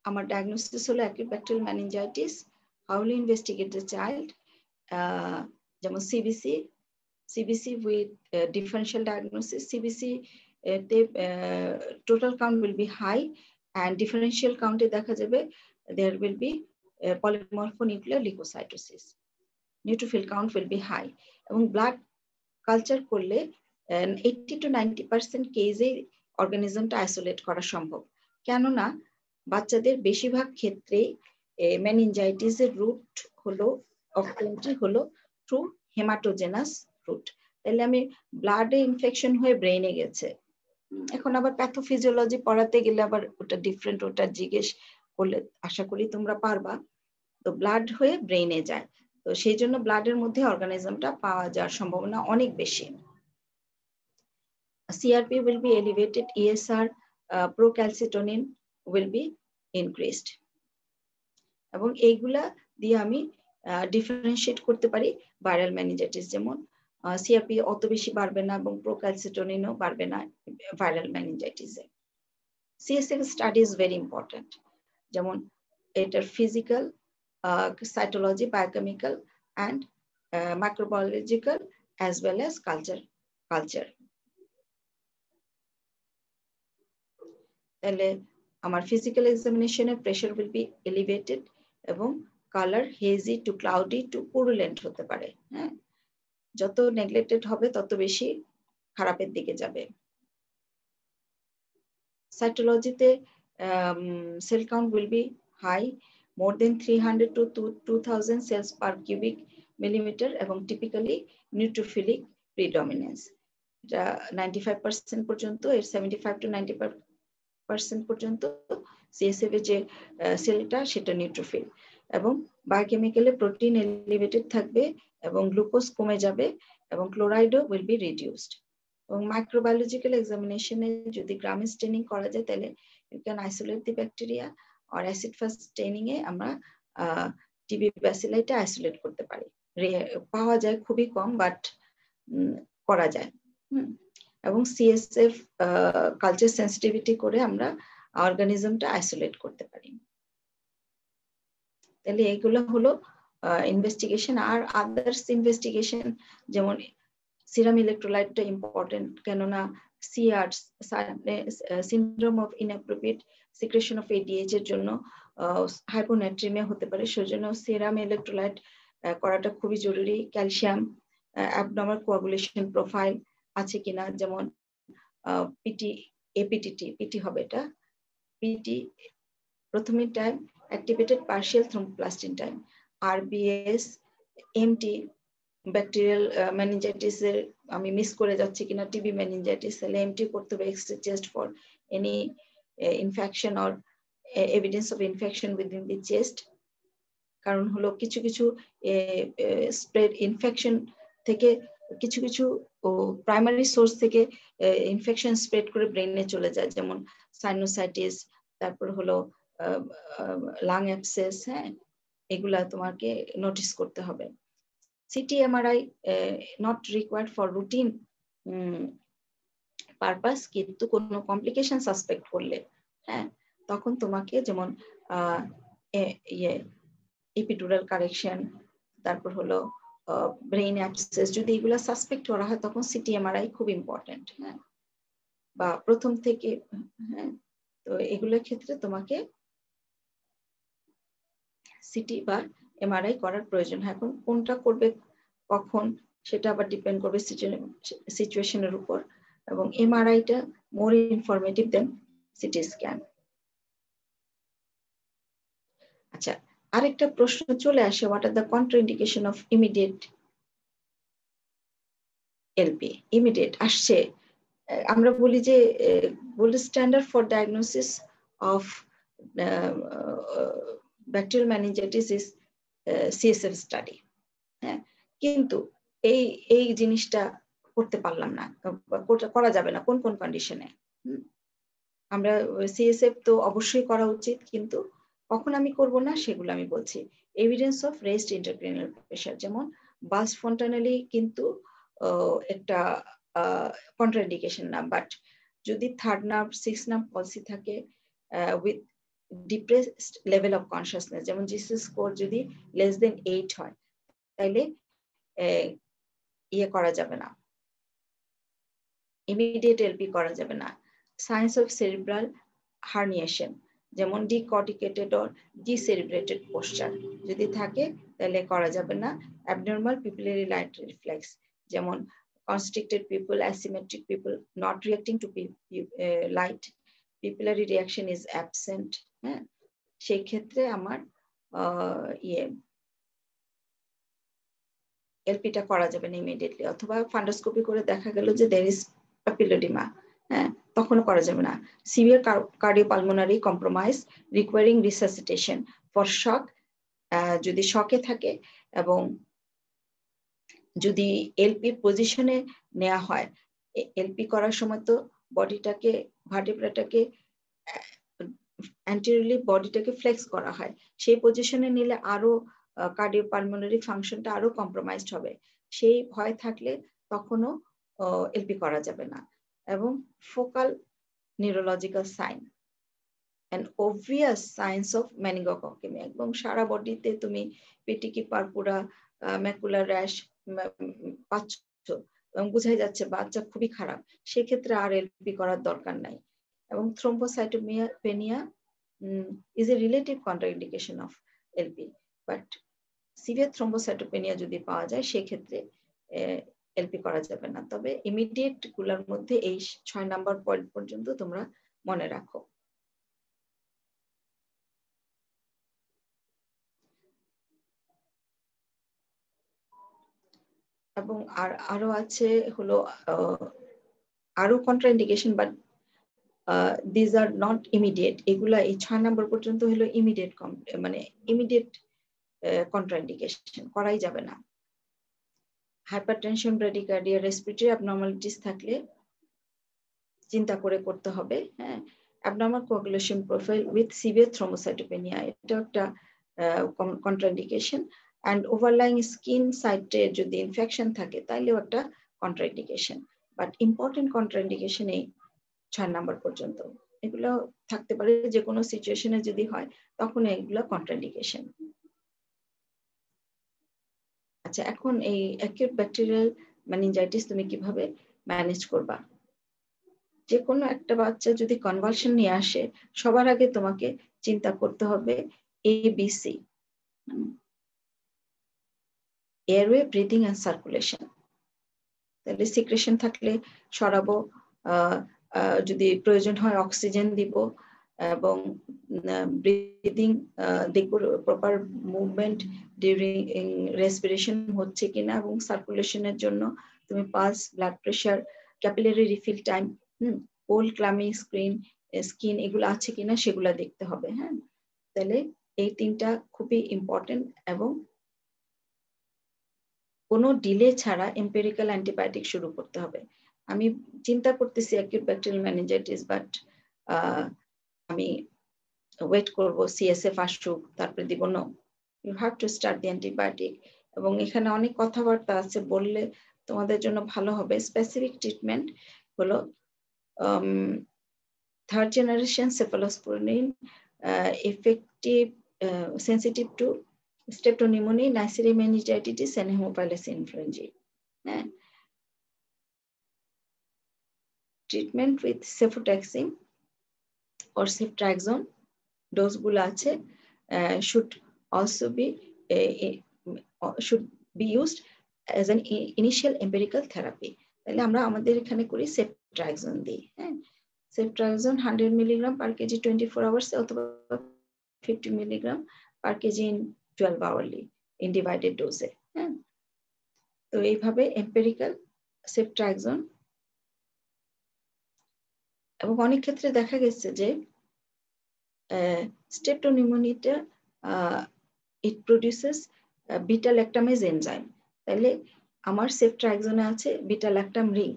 আমার ডায়াগনোসিস হলো acute bacterial meningitis, how will investigate the child, যেমন CBC with differential diagnosis, CBC তে total count will be high and differential কাউন্টে দেখা যাবে there will be polymorphonuclear leucocytosis, neutrophil count will be high এবং blood culture করলে 80 to 90% কেজে অর্গানিজমটা isolate করা সম্ভব, কেননা বাচ্চাদের বেশিরভাগ ক্ষেত্রে মেনিনজাইটিসের রুট হলো অফেন্টি হলো থ্রু হেমাটোজেনাস রুট। তাহলে আমি ব্লাডে ইনফেকশন হয়ে ব্রেইনে গেছে, এখন আবার প্যাথোফিজিওলজি পড়াতে গেলে আবার ওটা ডিফারেন্ট, ওটা জিজ্ঞেস করলে আশা করি তোমরা পারবা। তো ব্লাড হয়ে ব্রেইনে যায়, তো সেই জন্য ব্লাডের মধ্যে অর্গানিজমটা পাওয়া যাওয়ার সম্ভাবনা অনেক বেশি। CRP will be elevated, ESR, procalcitonin will be increased এবং এইগুলা দিয়ে আমি ডিফারেনশিয়েট করতে পারি ভাইরাল মেনিনজাইটিস, যেমন সিআরপি অত বেশি বাড়বে না এবং প্রোক্যালসিটোনিনও বাড়বে না ভাইরাল মেনিনজাইটিসে। CSF study is very important, যেমন এটার physical, cytology, biochemical and microbiological as well as culture culture. তাহলে আমার ফিজিক্যাল এক্সামিনেশনে প্রেসার উইল বি এলিভেটেড এবং colour hazy to cloudy to purulent হতে পারে। হ্যাঁ, যত নেগলেক্টেড হবে তত বেশি খারাপের দিকে যাবে। সাইটোলজিতে cell count will be high, more than 300 to 2000 cells per cubic millimetre এবং টিপিক্যালি নিউট্রোফিলিক প্রিডমিনেন্স। এটা 95% পর্যন্ত, এর 75 to 90% পর্যন্ত CSF এ যে সেলটা সেটা নিউট্রোফিল, এবং বায়োকেমিক্যালে প্রোটিন এলিভেটেড থাকবে এবং গ্লুকোজ কমে যাবে এবং ক্লোরাইডও উইল বি রিডিউসড। এবং মাইক্রোবায়োলজিক্যাল এক্সামিনেশনে যদি গ্রামে স্টেনিং করা যায় তাহলে you can isolate the bacteria, আর অ্যাসিড ফার্স্ট স্টেনিং এ আমরা টিবি ব্যাসিলাইটা আইসোলেট করতে পারি। পাওয়া যায় খুবই কম, বাট করা যায়। এবং CSF কালচার সেন্সিটিভিটি করে আমরা অর্গানিজমটা আইসোলেট করতে পারি। তাহলে এগুলো হলো ইনভেস্টিগেশন। আর আদার্স ইনভেস্টিগেশন যেমন সিরাম ইলেকট্রোলাইটটা ইম্পর্টেন্ট, কেননা সিআরস syndrome of inappropriate secretion of ADH এর জন্য হাইপোনাট্রিমিয়া হতে পারে, সেজন্য সিরাম ইলেকট্রোলাইট করাটা খুবই জরুরি। ক্যালসিয়াম, অ্যাবনর্মাল কোয়াগুলেশন প্রোফাইল আছে কিনা, যেমন পিটি এপিটিটি পিটি হবে এটা পিটি প্রথমে time activated partial thromboplastin time, RBS, MT bacterial meningitis এর আমি মিস করে যাচ্ছি কিনা, টিবি মেনিনজাইটিস তাহলে MT করতে হবে, X ray chest for any infection or evidence of infection within the chest. কারণ হলো কিছু কিছু স্প্রেড ইনফেকশন থেকে কিছু কিছু প্রাইমারি সোর্স থেকে ইনফেকশন স্প্রেড করে ব্রেনে চলে যায়, যেমন সাইনোসাইটিস, তারপর হলো লাং অ্যাবসেস। হ্যাঁ, এগুলা তোমাকে নোটিস করতে হবে। CT MRI not required for routine purpose, কিন্তু কোনো কমপ্লিকেশন সাসপেক্ট করলে হ্যাঁ তখন তোমাকে যেমন এপিডুরাল কারেকশন, তারপর হলো ব্রেইন অ্যাবসেস, যদি এগুলা সাসপেক্ট করা হয় তখন CT MRI খুব ইম্পর্টেন্ট। হ্যাঁ, বা প্রথম থেকে। হ্যাঁ, তো এগুলোর ক্ষেত্রে তোমাকে সিটি বা MRI করার প্রয়োজন। এখন কোনটা করবে কখন সেটা আবার ডিপেন্ড করবে সিচুয়েশনের উপর, এবং MRIটা more informative than CT scan. আচ্ছা, আরেকটা প্রশ্ন চলে আসে, what are the contraindication of immediate LP? Immediate আসছে, আমরা বলি যে gold standard for diagnosis of bacterial meningitis is CSF study. হ্যাঁ, কিন্তু এই এই জিনিসটা করতে পারলাম না, করা যাবে না কোন কোন কন্ডিশনে? আমরা CSF তো অবশ্যই করা উচিত, কিন্তু কখন আমি করব না সেগুলো আমি বলছি। Evidence of raised intracranial pressure, যেমন বাস ফন্টানালি কিন্তু একটা কন্ট্রাইন্ডিকেশন না, বাট যদি third nerve six nerve palsy থাকে with depressed level of consciousness, যেমন জিসি স্কোর যদি লেস দেন 8 হয় তাহলে ইয়ে করা যাবে না, ইমিডিয়েট LP করা যাবে না। সাইন্স অফ সেরিব্রাল হার্নিয়েশন, যেমন ডিকর্টিকেটেড অর ডিসেরিব্রেটেড পোস্টার যদি থাকে তাহলে করা যাবে না। অ্যাবনর্মাল পিপুলারি লাইট রিফ্লেক্স, যেমন constricted pupil, asymmetric pupil, not reacting to light, pupillary reaction is absent. হ্যাঁ, সেই ক্ষেত্রে আমার LPটা করা যাবে না ইমিডিয়েটলি। অথবা ফান্ডোস্কোপি করে দেখা গেল যে দের ইজ প্যাপিলোডিমা, হ্যাঁ তখন করা যাবে না। Severe cardiopulmonary compromise requiring resuscitation for shock, যদি শকে থাকে এবং যদি LP পজিশনে নেওয়া হয়, LP করার সময় তো বডিটাকে ভার্টিব্রাটাকে অ্যান্টেরিয়রলি বডিটাকে ফ্লেক্স করা হয়, সেই পজিশনে নিলে আরো কার্ডিওপালমোনারি ফাংশনটা আরো কম্প্রোমাইজড হবে, সেই ভয় থাকলে তখনও LP করা যাবে না। এবং focal neurological sign, an obvious signs of meningococcaemia, একদম সারা বডিতে তুমি পেটিকি পারপুরা ম্যাকুলার র্যাশ পাচ্ছ, বোঝাই যাচ্ছে বাচ্চা খুবই খারাপ, সেক্ষেত্রে আর এলপি করার দরকার নাই। এবং thrombocytopenia is a relative contraindication of LP, but severe thrombocytopenia যদি পাওয়া যায় সেক্ষেত্রে এলপি করা যাবে না। তবে ইমিডিয়েট গুলার মধ্যে এই 6 নাম্বার পয়েন্ট পর্যন্ত তোমরা মনে রাখো। এবং আরো আছে হলো আরো contraindication, but these are not immediate. এগুলা এই 6 নম্বর পর্যন্ত হলো ইমিডিয়েট, মানে ইমিডিয়েট কন্ট্রাইন্ডিকেশন, করাই যাবে না। হাইপারটেনশন, ব্রেডিকার্ডিয়া, রেসপিরেটরি অ্যাবনর্মালিটিস থাকলে চিন্তা করে করতে হবে। হ্যাঁ, abnormal coagulation profile with severe thrombocytopenia, এটা একটা contraindication. and overlying skin site e jodi infection thake taileo ekta contraindication, but important contraindication ei 6 number porjonto egulo thakte pare je kono situation e jodi hoy tokhon egulo contraindication. Acha ekhon ei acute bacterial meningitis tumi kibhabe manage korba? Je kono ekta bachcha jodi convulsion niye ashe sobar age tomake chinta korte hobe ABC, airway, breathing and circulation। তাহলে secretion থাকলে সরাবো, যদি প্রয়োজন হয় oxygen দিব, এবং breathing দেখবো proper movement during respiration হচ্ছে কিনা, এবং সার্কুলেশনের জন্য তুমি pulse, blood pressure, capillary refill time, cold clammy skin এগুলো আছে কিনা সেগুলো দেখতে হবে। হ্যাঁ, তাহলে এই 3টা খুবই ইম্পর্টেন্ট। এবং কোনো ডিলে ছাড়া এম্পেরিক্যাল অ্যান্টিবায়োটিক শুরু করতে হবে। আমি চিন্তা করতেছি অ্যাকিউট ব্যাকটেরিয়াল মেনিনজাইটিস, বাট আমি ওয়েট করব সিএসএফ আসুক তারপরে দিব, no, you have to start the antibiotic. এবং এখানে অনেক কথাবার্তা আছে, বললে তোমাদের জন্য ভালো হবে। স্পেসিফিক ট্রিটমেন্ট হলো 3rd generation cephalosporin, effective, sensitive to streptoneumoniae, Neisseria meningitis and Haemophilus influenzae. And treatment with cefotaxime or ceftriaxone, dose গুলো আছে, should also be used as an initial empirical therapy। তাহলে আমরা আমাদের এখানে করি ceftriaxone দিই। হ্যাঁ, ceftriaxone 100 mg/kg 24 hours অথবা 50 mg/kg in 12 hourly in divided dose e, ha to ei bhabe empirical ceftriaxone। ebong onek khetre dekha geche je streptoneumoniae it produces beta lactamase enzyme, tale amar ceftriaxone e ache beta lactam ring,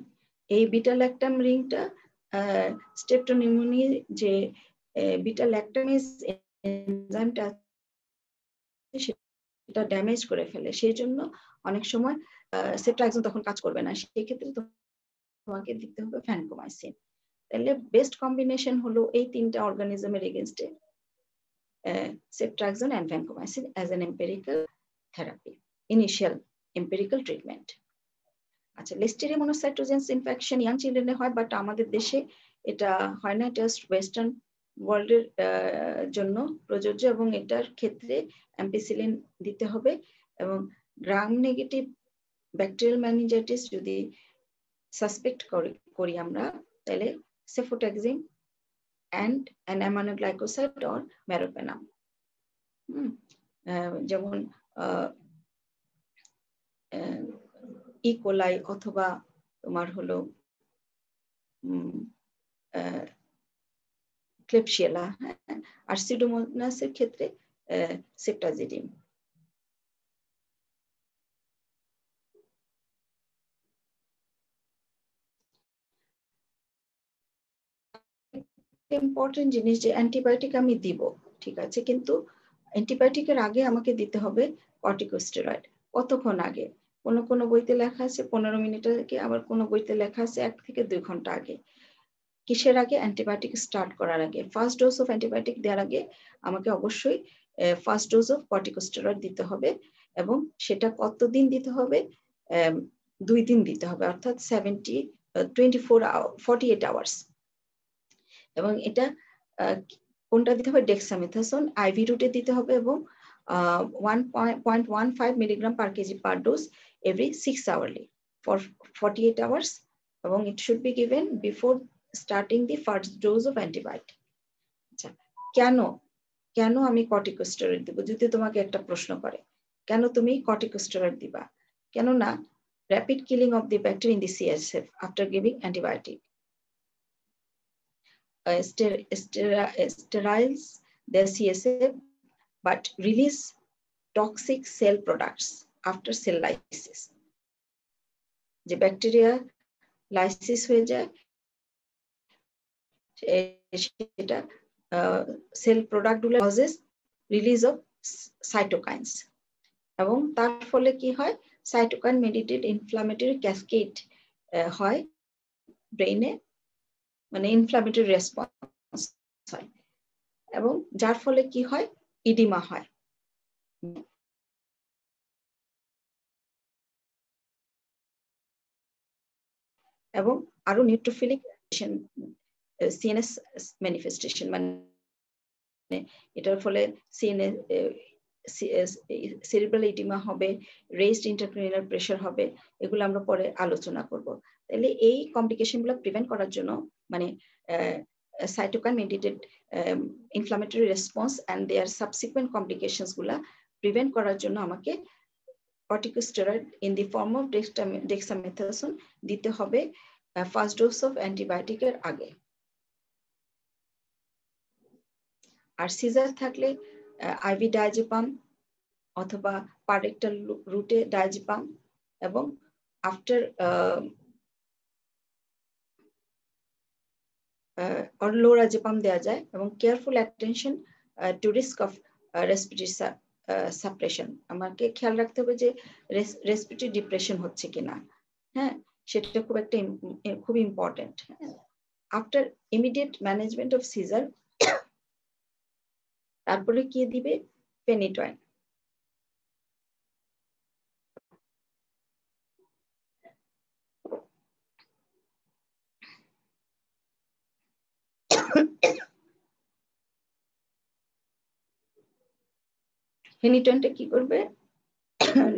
ei beta lactam ring ta streptoneumoniae je beta lactamase enzyme ta সেটা damage করে ফেলে, সেই জন্য অনেক সময় সেফট্রাক্সন তখন কাজ করবে না, সেই ক্ষেত্রে তোমাকে দিতে হবে ফ্যানকোমাইসিন। তাহলে বেস্ট কম্বিনেশন হলো এই 3টা অর্গানিজমের এগেইনস্টে ceftriaxone and vancomycin as an empirical therapy, initial empirical treatment. আচ্ছা, লিস্টেরিয়া মনোসাইটোজেন্স ইনফেকশন ইয়াং চিলড্রেনে হয়, বাট আমাদের দেশে এটা হয় না, এটা ওয়েস্টার্ন ওয়ার্ল্ডের জন্য প্রযোজ্য, এবং এটার ক্ষেত্রে অ্যাম্পিসিলিন দিতে হবে। এবং গ্রাম নেগেটিভ ব্যাকটেরিয়াল মেনিনজাইটিস যদি সাসপেক্ট করি আমরা, তাহলে cefotaxime and an aminoglycoside or meropenem, যেমন ইকোলাই অথবা তোমার হলো ক্লেপসিয়েলা, আর সিডোমোনাসের ক্ষেত্রে সেপ্টাজিডিম। ইম্পর্টেন্ট জিনিস যে অ্যান্টিবায়োটিক আমি দিব, ঠিক আছে, কিন্তু অ্যান্টিবায়োটিকের আগে আমাকে দিতে হবে কর্টিকোস্টেরয়েড। কতক্ষণ আগে? কোনো বইতে লেখা আছে 15 মিনিট আগে, আবার কোনো বইতে লেখা আছে 1 থেকে 2 ঘন্টা আগে। কিসের আগে? অ্যান্টিবায়োটিক স্টার্ট করার আগে, ফার্স্ট ডোজ অফ অ্যান্টিবায়োটিক দেওয়ার আগে আমাকে অবশ্যই ফার্স্ট ডোজ অফ কর্টিকোস্টেরয়েড দিতে হবে। এবং সেটা কতদিন দিতে হবে? দুই দিন দিতে হবে অর্থাৎ 48 আওয়ার্স এবং এটা কোনটা দিতে হবে ডেক্সামেথাসোন আইভি রুটে দিতে হবে এবং 1.15 milligram per KG per dose every 6 hourly for 48 hours এবং it should be given before starting the first dose of antibiotic. আচ্ছা কেন কেন আমি কর্টিকোস্টেরয়েড দেব যদি তোমাকে একটা প্রশ্ন করে কেন তুমি কর্টিকোস্টেরয়েড দিবা কেন না rapid killing of the bacteria in the CSF after giving antibiotic. Sterilize the CSF but release toxic cell products after cell lysis. The bacteria lysis hoye jay eta cell product gula causes release of cytokines ebong tar phole ki hoy cytokine mediated inflammatory cascade hoy brain e mane inflammatory response hoy ebong jar phole ki hoy edema hoy ebong aro neutrophilic CNS manifestation mane etar phole CNS cerebral edema hobe raised intracranial pressure hobe এগুলো আমরা পরে আলোচনা করব তাহলে এই complication গুলো prevent করার জন্য মানে cytokine mediated inflammatory response and their subsequent complications গুলো প্রিভেন্ট করার জন্য আমাকে corticosteroid in the form of dexamethasone দিতে হবে first dose of antibiotic এর আগে আর সিজার থাকলে आईवी डायजेपाम अथवा पैरेक्टल रूटे डायजेपाम एवं आफ्टर और लोराजेपाम दिया जाए एवं careful attention to risk of respiratory suppression हमारे ख्याल रखते हुए जो रेस्पिरेटरी डिप्रेशन होच्छे कि ना हाँ शेट्टा खूब एक खूब important after immediate management of seizure তারপরে কি দিবে পেনিটয়েন পেনিটয়েনটা কি করবে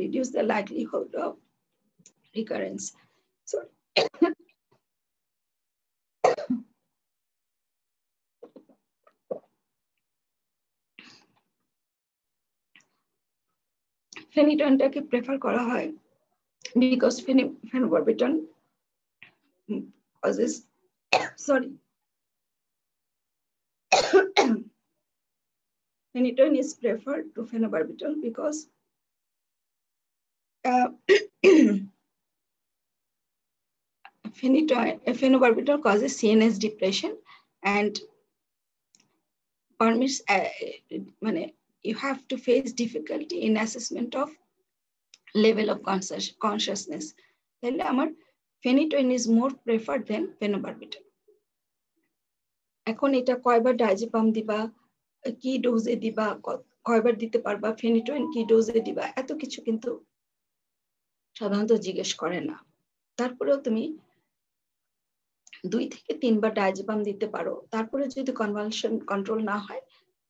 reduce the livelihood of recurrence sorry फेनिटनটাকে প্রেফার করা হয় because phenobarbital causes phenytoin is preferred to phenobarbital because phenobarbital causes CNS depression and permits, you have to face difficulty in assessment of level of consciousness then amar phenytoin is more preferred than phenobarbital ekhon eta koy bar diazepam diba ki dose diba koy bar dite parba phenytoin ki dose diba eto kichu kintu sadhanoto jiggesh kore na tarporeo tumi 2 theke 3 bar diazepam dite paro tarpore jodi convulsion control na hoy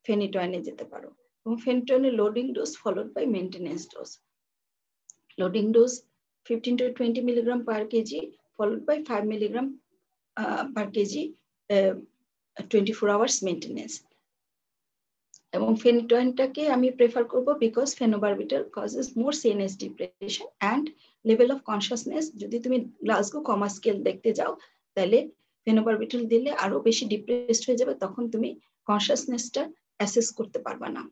phenytoin e jete paro Phenytoin loading dose followed by maintenance dose. Loading dose 15 to 20 milligram per kg followed by 5 milligram per kg 24 hours maintenance. Among phenytoin take ami prefer korbo because phenobarbital causes more CNS depression and level of consciousness. Jodi tumi Glasgow coma scale dekhte jao tale phenobarbital dile aro beshi depressed hoye jabe tokhon tumi consciousness ta assess korte parba na.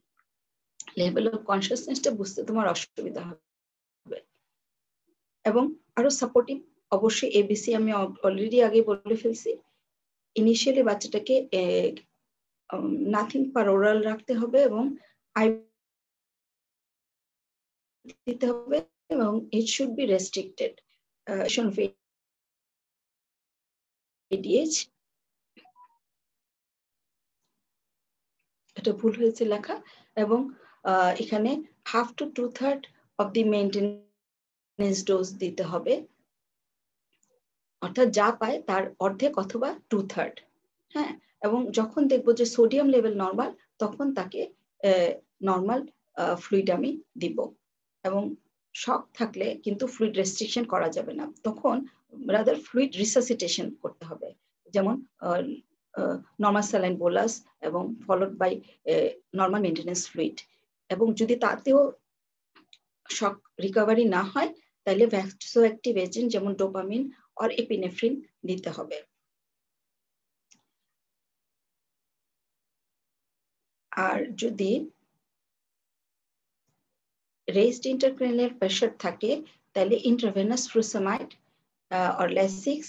Level of কনসিয়াসনেসটা বুঝতে তোমার অসুবিধা হবে এবং আরো supportive অবশ্যই ABC আমি already আগে বলে ফেলছি ইনিশিয়ালি বাচ্চাটাকে নাথিং পার ওরাল রাখতে হবে এবং দিতে হবে এবং it should be restricted ADH এটা ভুল হয়েছে লেখা এবং এখানে half to two-third of the maintenance न्स डोज दीते होबे अर्थात जा पाए तार अर्धेक अथवा 2/3 हाँ एवं जखन देखबो जे सोडियम लेवल नॉर्मल तखन ताके नॉर्मल फ्लुइड आमी दिबो एवं शक थाकले किन्तु फ्लुइड रेस्ट्रिक्शन करा जाबे ना तखन रादर फ्लुइड रिससिटेशन करते होबे जेमन नॉर्मल सलाइन बोलास एवं followed by normal maintenance fluid एवं यदि तातेओ शक रिकवरी ना हय ताहले वैक्सोएक्टिव एजेंट जेमन डोपामिन और एपिनेफ्रिन दीते होबे और यदि रेस्ट इंटरक्रैनियल प्रेशर थाके ताहले इंट्रावेनस फ्रुसामाइड और लेसिक्स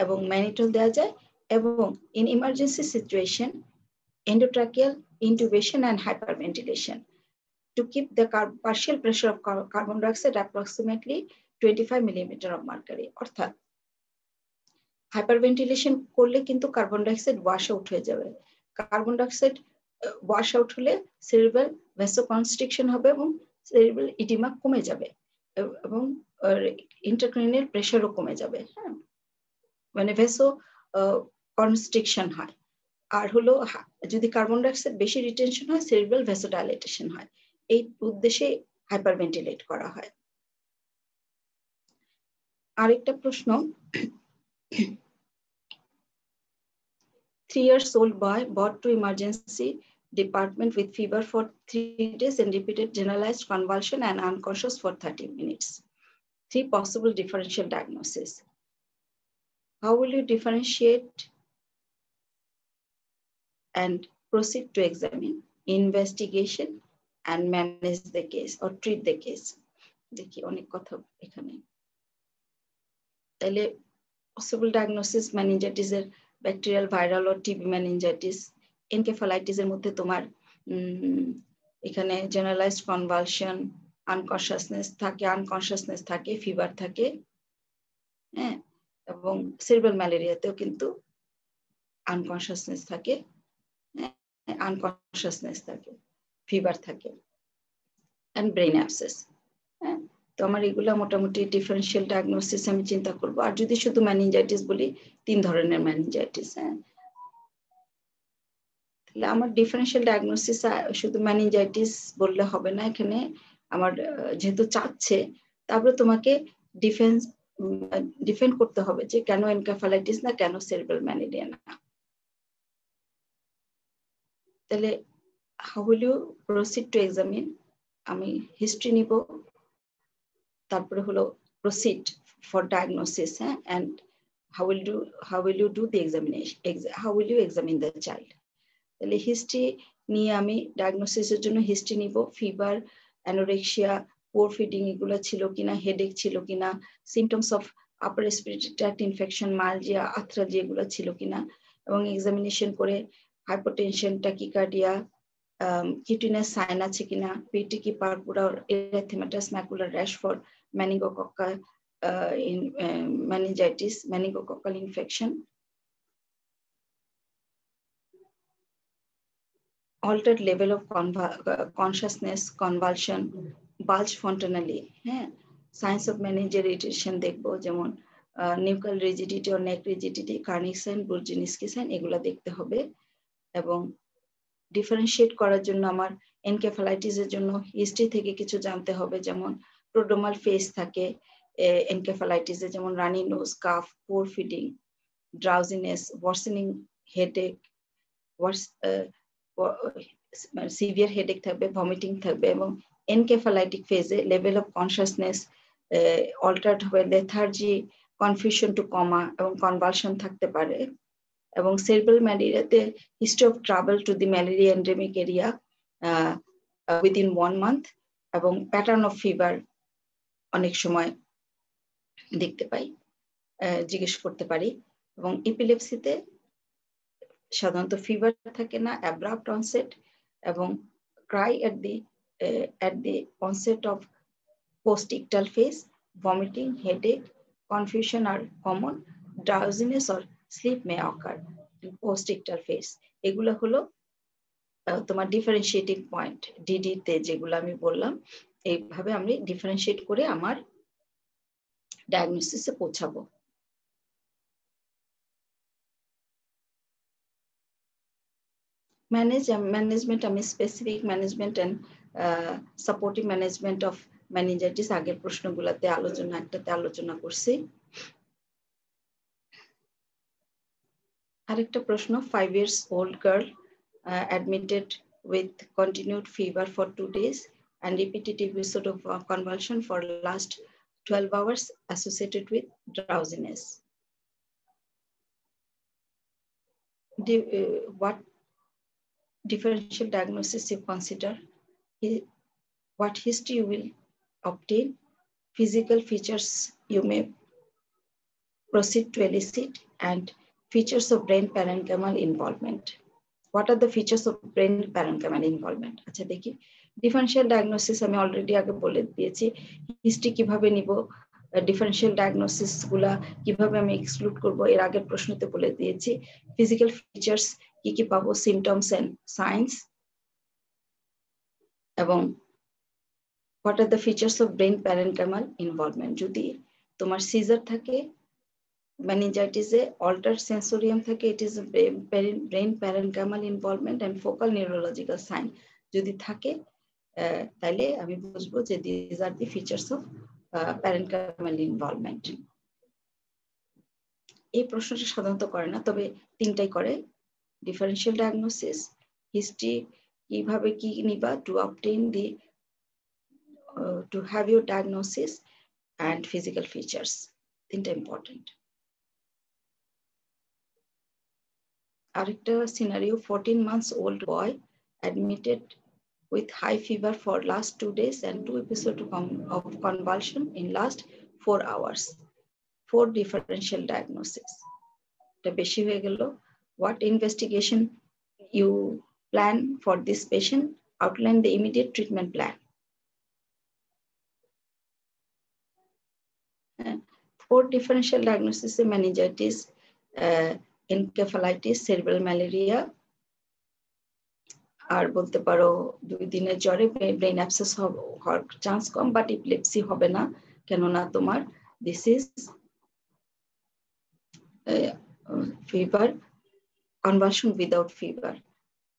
एवं मैनिटोल दिया जाए एवं in emergency situation endotracheal intubation and hyperventilation to keep the partial pressure of carbon dioxide approximately 25 mm of mercury अर्थात hyperventilation करले किन्तु carbon dioxide wash out हो जाए carbon dioxide wash out होले cerebral vasoconstriction होबे एवं cerebral edema कमे जाए एवं intracranial pressure कमे जाए माने vasoconstriction है और होलो यदि carbon dioxide बेशी retention है cerebral vasodilatation है उद्देश्य हाइपारवेंटिलेट करा है। आरेकटा प्रश्न 3 years old boy brought to emergency department with fever for 3 days and repeated generalized convulsion and unconscious for 30 minutes. 3 possible differential diagnoses. How will you differentiate and proceed to examine investigation? and manage the case or treat the case dekhi onek kotha ekhane tale possible diagnosis meningitis er bacterial viral or tb meningitis encephalitis er moddhe tomar ekhane generalized convulsion unconsciousness thake fever thake eh ebong cerebral malaria teo kintu unconsciousness thake fever থাকে and brain abscess হ্যাঁ তো আমার এগুলা মোটামুটি differential diagnosis আমি চিন্তা করব আর যদি শুধু মেনিনজাইটিস বলি 3 ধরনের মেনিনজাইটিস হ্যাঁ তাহলে আমার ডিফারেনশিয়াল ডায়াগনোসিস শুধু মেনিনজাইটিস বললে হবে না এখানে আমার যেহেতু চাচ্ছে তারপরে তোমাকে ডিফেন্ড করতে হবে যে কেন এনকেফালাইটিস না কেন সেরিব্রাল ম্যালেরিয়া না তাহলে how will you proceed to examine ami history nibo tar pore holo proceed for diagnosis and how will you do the examination how will you examine the child tale history niye ami diagnosis er jonno history nibo fever anorexia poor feeding egula chilo kina headache chilo kina symptoms of upper respiratory tract infection myalgia arthralgia egula chilo kina ebong examination kore hypotension tachycardia cutaneous sign ache kina peete ki purpura or erythematous macular rash for meningococcal meningitis meningococcal infection altered level of consciousness convulsion bulge fontanelli signs of meningeal irritation dekhbo jemon nuchal rigidity or neck rigidity carnic sign Burzynski sign egula dekhte hobe ebong differentiate করার জন্য আমার encephalitis এর জন্য history থেকে কিছু জানতে হবে যেমন প্রোড্রোমাল ফেজ থাকে এনকেফালাইটিস এ যেমন runny nose cough poor feeding drowsiness worsening headache severe headache থাকবে ভমিটিং থাকবে এবং এনকেফালাইটিক ফেজে লেভেল অফ কনশাসনেস অল্টারড হবে লেথার্জি কনফিউশন টু কমা এবং কনভালশন থাকতে পারে এবং সেরিব্রাল ম্যালেরিয়াতে history of travel to the malaria endemic area within 1 month এবং প্যাটার্ন অফ ফিভার অনেক সময় দেখতে পাই জিজ্ঞেস করতে পারি এবং এপিলেপসিতে সাধারণত ফিভার থাকে না অ্যাব্রাপ্ট অনসেট এবং cry at the onset of post ictal phase vomiting headache confusion are common drowsiness or sleep may occur in post ictal phase egula holo tomar differentiating point dd te jegula ami bollam ei bhabe amra differentiate kore amar diagnosis पोछाबो। Management हमें specific management and supportive management of meningitis आगे प्रश्नगुलाते आलोचना करছি। আরেকটা প্রশ্ন 5 years old girl admitted with continued fever for 2 days and repetitive episode of convulsion for last 12 hours associated with drowsiness. What differential diagnosis you consider? What history you will obtain? Physical features you may proceed to elicit, and features of brain parenchymal involvement. What are the features of brain parenchymal involvement? अच्छा देखिए differential diagnosis हमें already आगे बोले दिए थे history किभाबे निबो differential diagnosis गुला किभाबे हमें एक्सक्लूड करबो एर आगे प्रश्न तो बोले दिए थे फिजिकल फीचर्स की पाबो सिम्पटम्स एंड साइंस एवं What are the features of brain parenchymal involvement? যদি তোমার সিজার থাকে মেনিনজাইটিসে অল্টার সেন্সোরিয়াম থাকে it is brain parenchymal involvement and focal neurological sign যদি থাকে তাহলে আমি বুঝবো যে these are the features of parenchymal involvement. এই প্রশ্নটা সাধারণত করে না তবে তিনটাই করে differential diagnosis, history কিভাবে কি নিবা to obtain the to have your diagnosis and physical features. It's important. Another scenario: 14 months old boy admitted with high fever for last 2 days and 2 episodes of convulsion in last 4 hours. 4 differential diagnoses. The beshi hoye gelo. What investigation you plan for this patient? Outline the immediate treatment plan. 4 differential diagnoses: meningitis, encephalitis, cerebral malaria, আর বলতে পারো 2 দিনের জ্বরে brain abscess হওয়ার chance কম but epilepsy হবে না কেননা তোমার this is fever convulsion without fever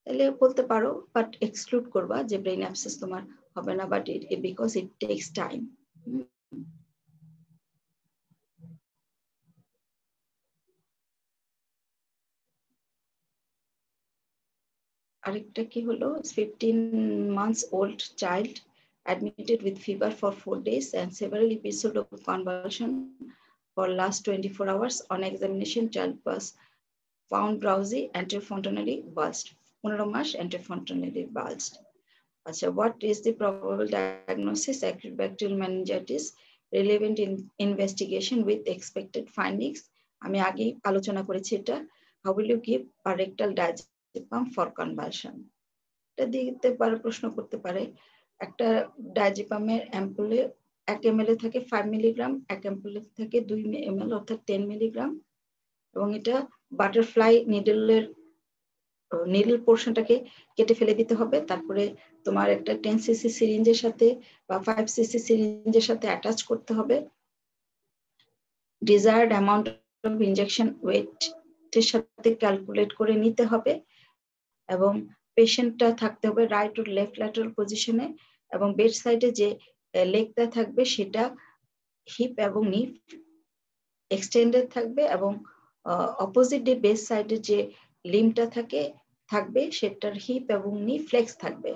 তাহলে বলতে পারো but exclude করবা যে ব্রেন অ্যাবসেস তোমার হবে না but it because it takes time. আরেকটা কি হলো 15 months old child admitted with fever for 4 days and several episodes of convulsion for last 24 hours. On examination, child was found drowsy, anterofrontonally bulged. 15 mass anterofrontonally bulged. আচ্ছা, what is the probable diagnosis? Acute bacterial meningitis. Relevant investigation with expected findings. আমি আগেই আলোচনা করেছি এটা. How will you give a rectal digestion for convulsion? এটা দিতে পারে প্রশ্ন করতে পারে একটা ডাইজিপামের অ্যাম্পুলে 1 ml এ থাকে 5 মিলিগ্রাম 1 ml এ থাকে 2 ml অর্থাৎ 10 মিলিগ্রাম এবং এটা বাটারফ্লাই নিডলের নিডল পোরশনটাকে কেটে ফেলে দিতে হবে তারপরে তোমার একটা 10 সিসি সিরিঞ্জের সাথে বা 5 সিসি সিরিঞ্জের সাথে অ্যাটাচ করতে হবে desired amount of injection weight এর সাথে ক্যালকুলেট করে নিতে হবে এবং পেশেন্টটা থাকতে হবে রাইট ও লেফট ল্যাটারাল পজিশনে এবং বেড সাইডে যে লেগটা থাকবে সেটা হিপ এবং নি এক্সটেন্ডেড থাকবে এবং অপোজিট ডে বেড সাইডে যে লিমটা থাকবে সেটার হিপ এবং নি ফ্লেক্স থাকবে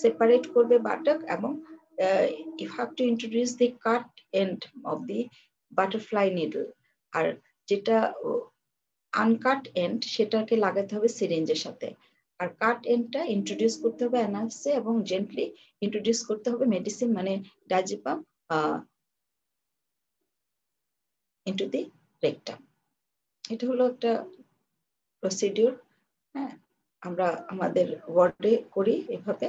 সেপারেট করবে বাটক এবং you have to introduce the cut end of the butterfly needle আর যেটা আনকাট এন্ড সেটাকে লাগাতে হবে সিরিঞ্জের সাথে আর কাট এন্ডটা ইন্ট্রোডিউস করতে হবে অ্যানালসে এবং জেন্টলি ইন্ট্রোডিউস করতে হবে মেডিসিন মানে ডাইজিপাম ইনটু দি রেকটাম। এটা হলো একটা প্রসিডিউর, হ্যাঁ আমরা আমাদের ওয়ার্ডে করি এভাবে।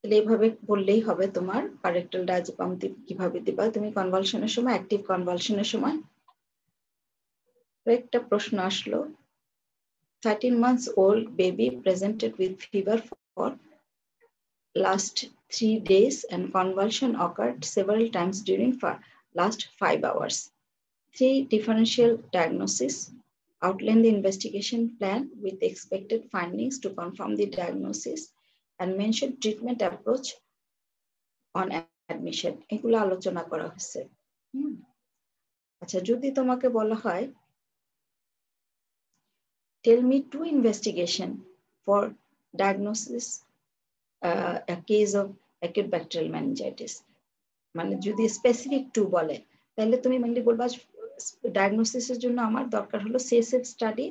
তাহলে এভাবে বললেই হবে তোমার কারেক্টাল ডাইজিপাম কিভাবে দিবা তুমি কনভালশনের সময় অ্যাক্টিভ কনভালশনের সময়। একটা প্রশ্ন আসলো 13 months old baby presented with fever for last 3 days and convulsion occurred several times during last 5 hours. 3 differential diagnosis. Outline the investigation plan with expected findings to confirm the diagnosis and mention treatment approach on admission. এগুলো আলোচনা করা হয়েছে। আচ্ছা, যদি তোমাকে বলা হয় tell me 2 investigation for diagnosis a case of acute bacterial meningitis, মানে যদি specific 2 বলে তাহলে তুমি mainly বলবা diagnosis এর জন্য আমার দরকার হলো CSF study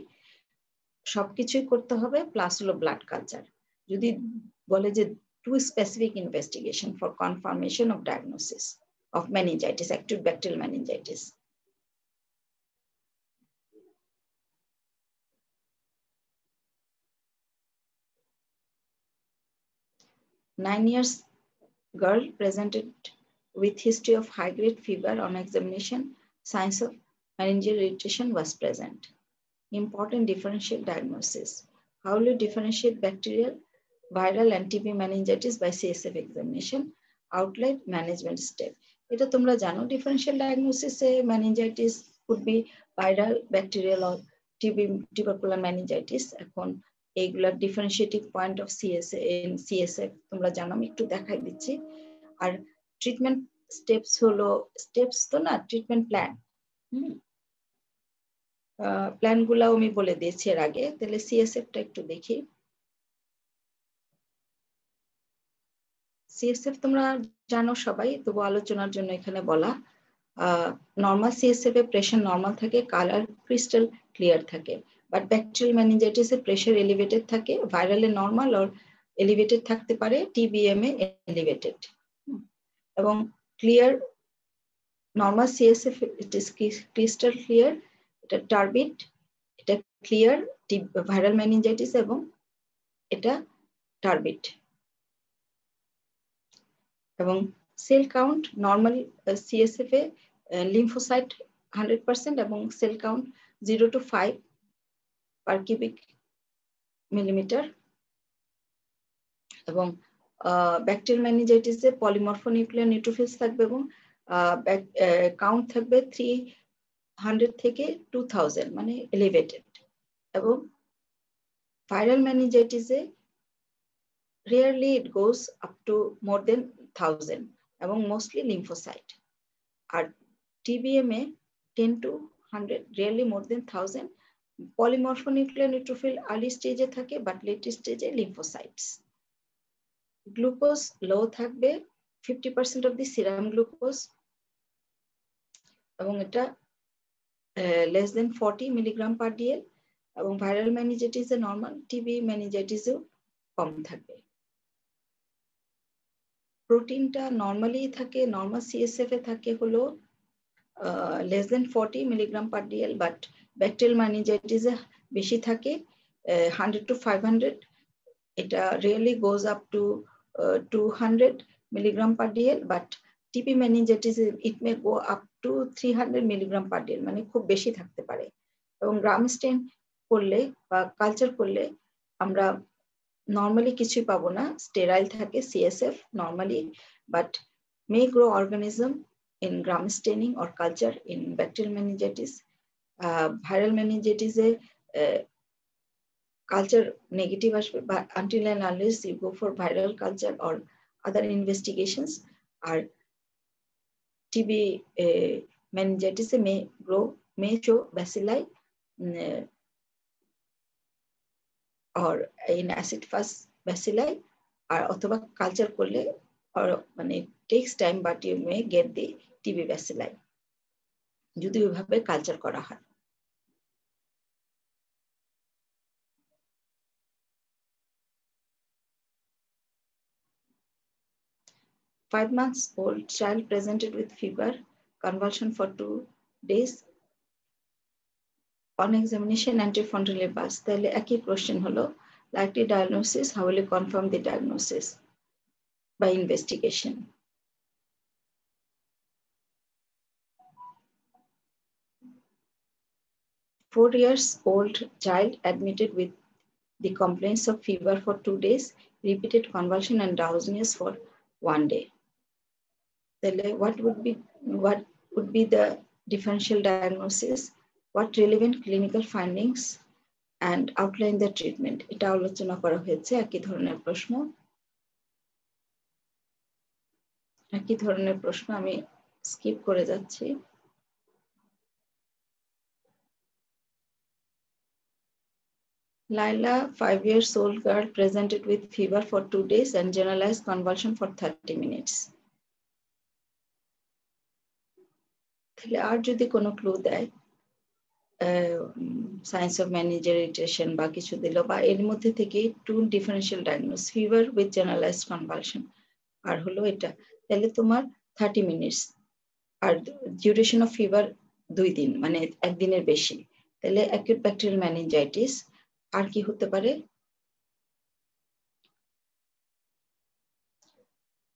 সবকিছুই করতে হবে প্লাস হলো blood culture। যদি বলে যে 2 specific investigation for confirmation of diagnosis of meningitis, acute bacterial meningitis, nine-year girl presented with history of high-grade fever. On examination, signs of meningeal irritation was present. Important differential diagnosis. How will you differentiate bacterial, viral, and TB meningitis by CSF examination? Outline management step. এটা তোমরা জানো, differential diagnosis A meningitis could be viral, bacterial, or tubercular meningitis. এখন এইগুলা differentiating point of CSF in CSF তোমরা জানো, আমি একটু দেখাই দিচ্ছি। আর treatment steps হলো, steps তো না, treatment plan, plan গুলা আমি বলে দিয়েছি এর আগে। তাহলে CSF টা একটু দেখি। CSF তোমরা জানো সবাই, তবু আলোচনার জন্য এখানে বলা। নরমাল CSF এ প্রেসার নরমাল থাকে, কালার ক্রিস্টাল ক্লিয়ার থাকে, বাট ব্যাকটেরিয়াল মেনিনজাইটিস এ প্রেসার এলিভেটেড থাকে, ভাইরাল এ নরমাল অর এলিভেটেড থাকতে পারে, টিবিএম এ এলিভেটেড। এবং clear normal CSF it is crystal clear, এটা টার্বিট, এটা ক্লিয়ার ভাইরাল মেনিনজাইটিস এবং এটা টার্বিট। এবং সেল কাউন্ট নরমাল CSF এ লিম্ফোসাইট 100% এবং cell count 0 to 5 per cubic millimeter। এবং ব্যাকটেরিয়াল মেনিনজাইটিস এ পলিমরফোনিউক্লিয়ার নিউট্রোফিলস থাকবে এবং কাউন্ট থাকবে 300 থেকে 2000, মানে এলিভেটেড। এবং ভাইরাল মেনিনজাইটিস এ rarely it goes up to more than 1000 এবং মোস্টলি লিম্ফোসাইট। আর TBM এ 10 to 100, rarely more than 1000, polymorphonuclear neutrophil early stage এ থাকে but late stage A lymphocytes। glucose low থাকবে 50% of the serum glucose এবং এটা less than 40 milligram per dl এবং viral meningitis এ normal, TB meningitis এও কম থাকবে। প্রোটিনটা নরমালি থাকে, নরমাল CSF এ থাকে হলো less than 40 milligram per dl but bacterial meningitis এ বেশি থাকে, 100 to 500, এটা really goes up to 200 milligram per dl but TB meningitis it may go up to 300 milligram per dl, মানে খুব বেশি থাকতে পারে। এবং গ্রাম স্টেন করলে বা কালচার করলে আমরা নর্মালি কিছুই পাবো না, স্টেরাইল থাকে CSF normally but may grow organism in gram staining or culture in bacterial meningitis. Viral meningitis a culture negative আসবে, but until and unless you go for viral culture or other investigations, or TB meningitis may show bacilli or in acid fast bacilli, আর অথবা culture করলে or মানে takes time but you may get the TB bacilli যদি ওইভাবে culture করা হয়। five months old child presented with fever, convulsion for 2 days. On examination antifungal burst, তাহলে একই প্রশ্ন হলো likely diagnosis, how will you confirm the diagnosis by investigation. four-year-old child admitted with the complaints of fever for 2 days, repeated convulsion and drowsiness for 1 day. What would be what would be the differential diagnosis, what relevant clinical findings, and outline the treatment. Eta আলোচনা করা হয়েছে, একই ধরনের প্রশ্ন আমি skip করে যাচ্ছি। Laila, 5-year-old girl, presented with fever for 2 days and generalized convulsion for 30 minutes. তাহলে আর যদি কোনো ক্লু দেয়, সায়েন্স অফ ম্যানেজারিটেশন বা কিছু দিল, বা এর মধ্যে থেকে two differential diagnose, fever with generalised convulsion, আর হলো এটা, তাহলে তোমার 30 মিনিটস, আর ডিউরেশন অফ ফিভার 2 দিন, মানে একদিনের বেশি, তাহলে অ্যাকিউট ব্যাকটেরিয়াল মেনিনজাইটিস। আর কি হতে পারে?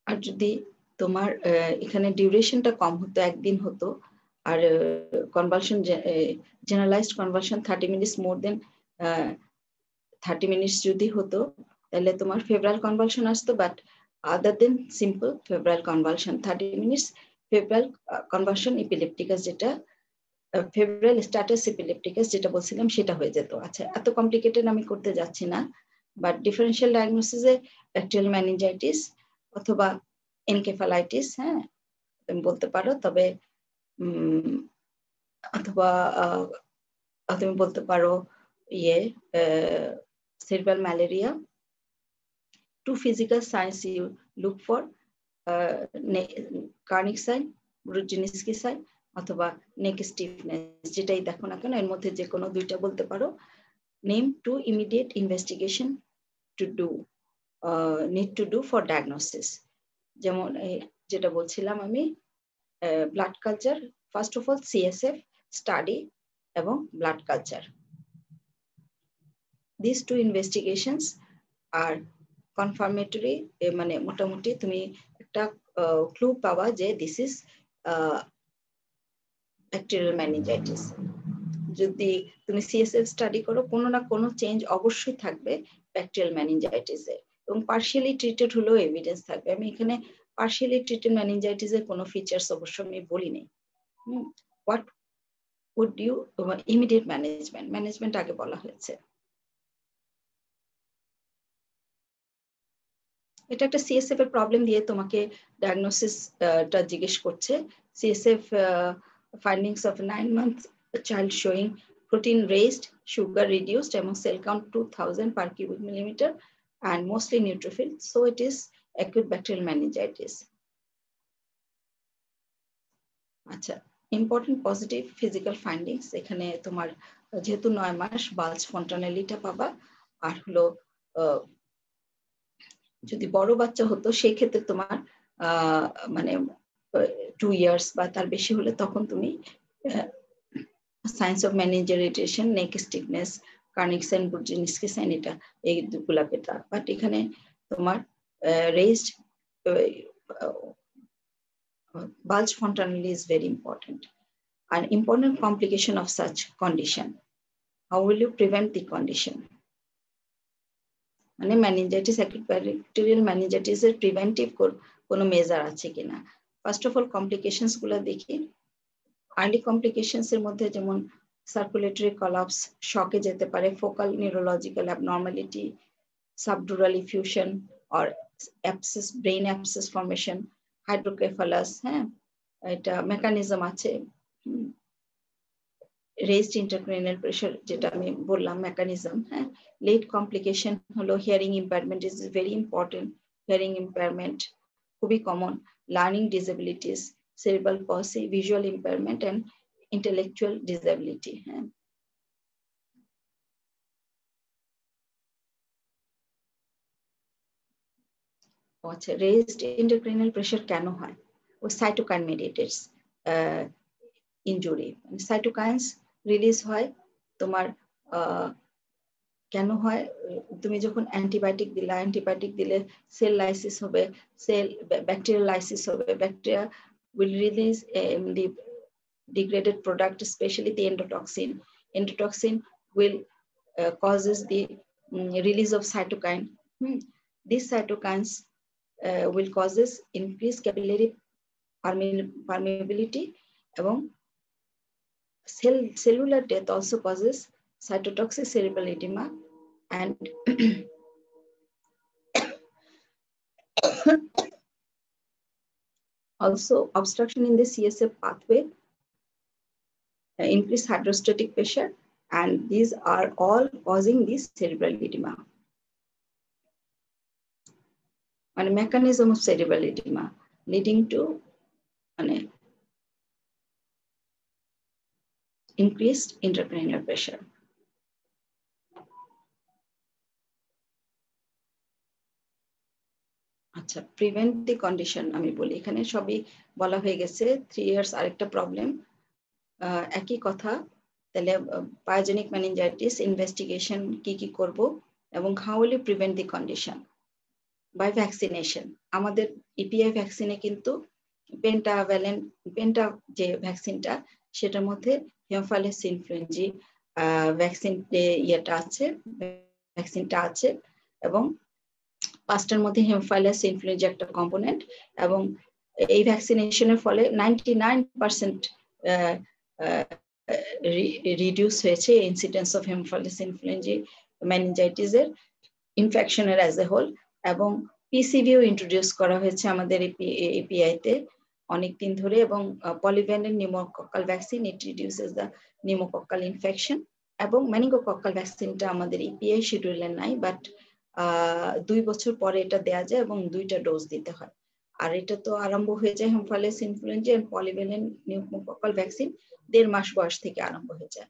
আর যদি তোমার এখানে ডিউরেশনটা কম হতো, একদিন হতো, আর convulsion generalised convulsion 30 minutes, more than 30 minutes যদি হতো, তাহলে তোমার ফেব্রাইল কনভালশন আসতো, but other than simple febrile convulsion 30 minutes, febrile convulsion epilepticus, যেটা ফেব্রাইল স্ট্যাটাস ইপিলেপটিকাস যেটা বলছিলাম সেটা হয়ে যেত। আচ্ছা, এত কমপ্লিকেটেড আমি করতে যাচ্ছি না, বাট ডিফারেনশিয়াল ডায়াগনোসিসে ব্যাকটেরিয়াল মেনিনজাইটিস অথবা এনকেফালাইটিস, হ্যাঁ তুমি বলতে পারো, তবে অথবা তুমি বলতে পারো cerebral malaria. Two physical science you look for, Kernig sign, Brudzinski sign অথবা নেক স্টিফনেস, যেটাই দেখো না কেন এর মধ্যে যে কোনো দুইটা বলতে পারো। Name two immediate investigation to do need to do for diagnosis, যেমন যেটা বলছিলাম আমি, blood culture, first of all CSF study এবং blood culture. These two investigations are confirmatory, মানে মোটামুটি তুমি একটা ক্লু পাবা যে this is bacterial meningitis. যদি তুমি CSF study করো, কোনো না কোনো চেঞ্জ অবশ্যই থাকবে bacterial meningitis এ, এবং partially treated হলেও evidence থাকবে। আমি এখানে partially treated meningitis এর কোনো ফিচারস অবশ্য আমি বলি নাই। What would you immediate management আগে বলা হয়েছে। এটা একটা সিএসএফ এর প্রবলেম দিয়ে তোমাকে ডায়াগনোসিসটা জিজ্ঞেস করছে। CSF findings of 9 months child showing protein raised, sugar reduced এবং cell count 2000 per cubic millimetre and mostly neutrophil, so it is acute bacterial meningitis. Acha, important positive physical findings, ekhane tomar jehetu 9 মাস bulge fontanelli ta paba, ar holo jodi boro baccha hoto sei khetre tomar mane 2 years ba tar beshi hole tokhon tumi signs of meningitis, neck stiffness, chronic sign, Buczynski sign, eta ei dugula peta, but ekhane tomar raised bulge fontanelli is very important. An important complication of such condition, how will you prevent the condition? Mane meningitis, acute bacterial meningitis er preventive kono measure ache kina? First of all complications gula dekhi, early complications er moddhe jemon circulatory collapse, shock e jete pare, focal neurological abnormality, subdural effusion or abscess, brain abscess formation, hydrocephalus, হ্যাঁ এটা mechanism আছে, raised intracranial pressure যেটা আমি বললাম mechanism, হ্যাঁ। late complication হলো hearing impairment is very important, hearing impairment খুবই common, learning disabilities, cerebral palsy, visual impairment and intellectual disability, হ্যাঁ। আচ্ছা, raised intracranial pressure কেন হয়? ও cytokine mediated injury, cytokines release হয় তোমার, কেন হয়? তুমি যখন অ্যান্টিবায়োটিক দিলে সেল লাইসিস হবে, সেল ব্যাকটেরিয়াল লাইসিস হবে, bacteria will release the degraded product, especially the endotoxin. Endotoxin will causes the release of cytokine. These cytokines will causes increased capillary permeability এবং cellular death also causes cytotoxic cerebral edema and also obstruction in the CSF pathway, increased hydrostatic pressure, and these are all causing this cerebral edema. And mechanism of cerebral edema leading to an increased intracranial pressure. अच्छा prevent the condition आमी बोली इखने शब्दी बाला हुए कैसे 3 years आरेक्टा problem एकी कथा तले pyogenic meningitis investigation की कोर्बो एवं how will you prevent the condition by vaccination आमादेर EPI vaccine किन्तु penta जे vaccine टा शेटर मोते हेमोफाइलस इन्फ्लुएंजी vaccine डे ये टाचे vaccine टाचे एवं पास्टर मध्य हेमोफाइलस इन्फ्लुएंजा एक कम्पोनेंट एवं ए वैक्सीनेशन फले 99% रिड्यूस हुए incidence of haemophilus influenzae meningitis infection as a whole एवं पीसीबीओ इंट्रोड्यूस करा हुए छे आमादेर एपीआई ते अनेक दिन धरे एवं polyvalent pneumococcal vaccine it reduces the pneumococcal infection एवं मेनिंगोकक्कल वैक्सीन टा आमादेर एपीआई शेड्यूले नाई बाट 2 বছর পরে এটা দেয়া যায় এবং 2টা ডোজ দিতে হয় আর এটা তো আরম্ভ হয়ে যায় haemophilus influenza and polyvalent pneumococcal vaccine 1.5 মাস বয়স থেকে আরম্ভ হয়ে যায়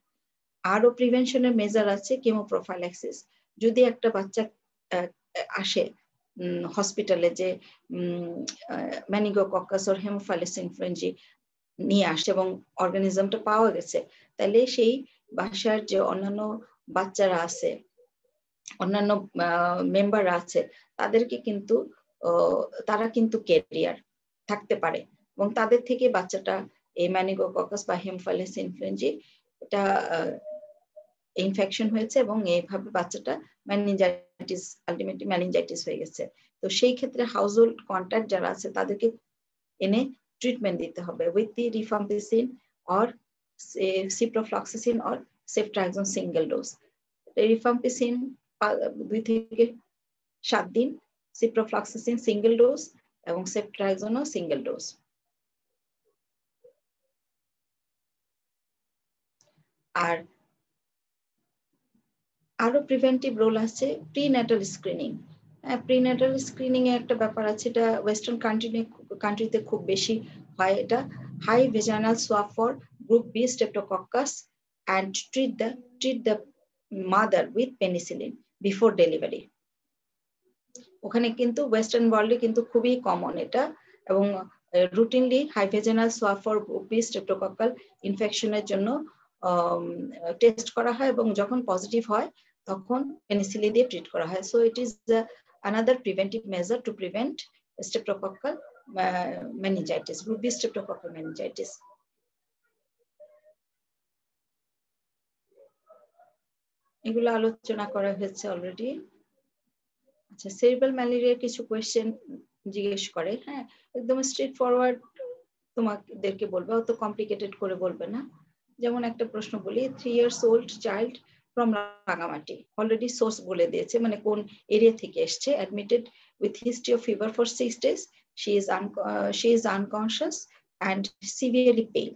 আরো প্রিভেনশনের মেজার আছে কেমোপ্রোফাইল্যাক্সিস যদি একটা বাচ্চা আসে হসপিটালে যে মেনিনগোকক্কাস অর হেমোফাইলাস ইনফ্লুয়েঞ্জা নিয়ে আসে এবং অর্গানিজমটা পাওয়া গেছে তাহলে সেই বাচ্চার যে অন্যান্য বাচ্চারা আছে অন্যান্য মেম্বার আছে তাদেরকে কিন্তু তারা কিন্তু ক্যারিয়ার থাকতে পারে এবং তাদের থেকে বাচ্চাটা এই মেনিনগোকক্কাস বা হেমোফাইলাস ইনফ্লুয়েঞ্জা এটা ইনফেকশন হয়েছে এবং এইভাবে বাচ্চাটা মেনিনজাইটিস আলটিমেটলি মেনিনজাইটিস হয়ে গেছে তো সেই ক্ষেত্রে হাউসহোল্ড কন্টাক্ট যারা আছে তাদেরকে এনে ট্রিটমেন্ট দিতে হবে with the rifampicin or ciprofloxacin or ceftriaxone single dose rifampicin 2 থেকে 7 দিন সিপ্রোফ্লক্সিসিন সিঙ্গেল ডোজ এবং সেপ্ট্রাক্সনও সিঙ্গেল ডোজ আর আরো প্রিভেন্টিভ রোল আছে প্রিন্যাটাল স্ক্রিনিং প্রিন্যাটাল স্ক্রিনিং এ একটা ব্যাপার আছে এটা ওয়েস্টার্ন কান্ট্রিতে খুব বেশি হয় এটা high vaginal swab for group B streptococcus and treat the mother with penicillin before delivery ওখানে কিন্তু ওয়েস্টার্ন ওয়ার্ল্ডে কিন্তু খুবই কমন এটা এবং routinely high vaginal swab for streptococcal ইনফেকশনের জন্য টেস্ট করা হয় এবং যখন পজিটিভ হয় তখন পেনিসিলিন দিয়ে ট্রিট করা হয় so it is another preventive measure to prevent streptococcal meningitis group B streptococcal meningitis এগুলো আলোচনা করা হয়েছে অলরেডি আচ্ছা সেরিব্রাল ম্যালেরিয়ার কিছু কোশ্চেন জিজ্ঞেস করে হ্যাঁ একদম স্ট্রেট ফরওয়ার্ড তোমাদেরকে বলবো অত কমপ্লিকেটেড করে বলবে না যেমন একটা প্রশ্ন বলি 3 years old child from Rangamati already source বলে দিয়েছে মানে কোন এরিয়া থেকে আসছে admitted with history of fever for 6 days she is unconscious and severely pale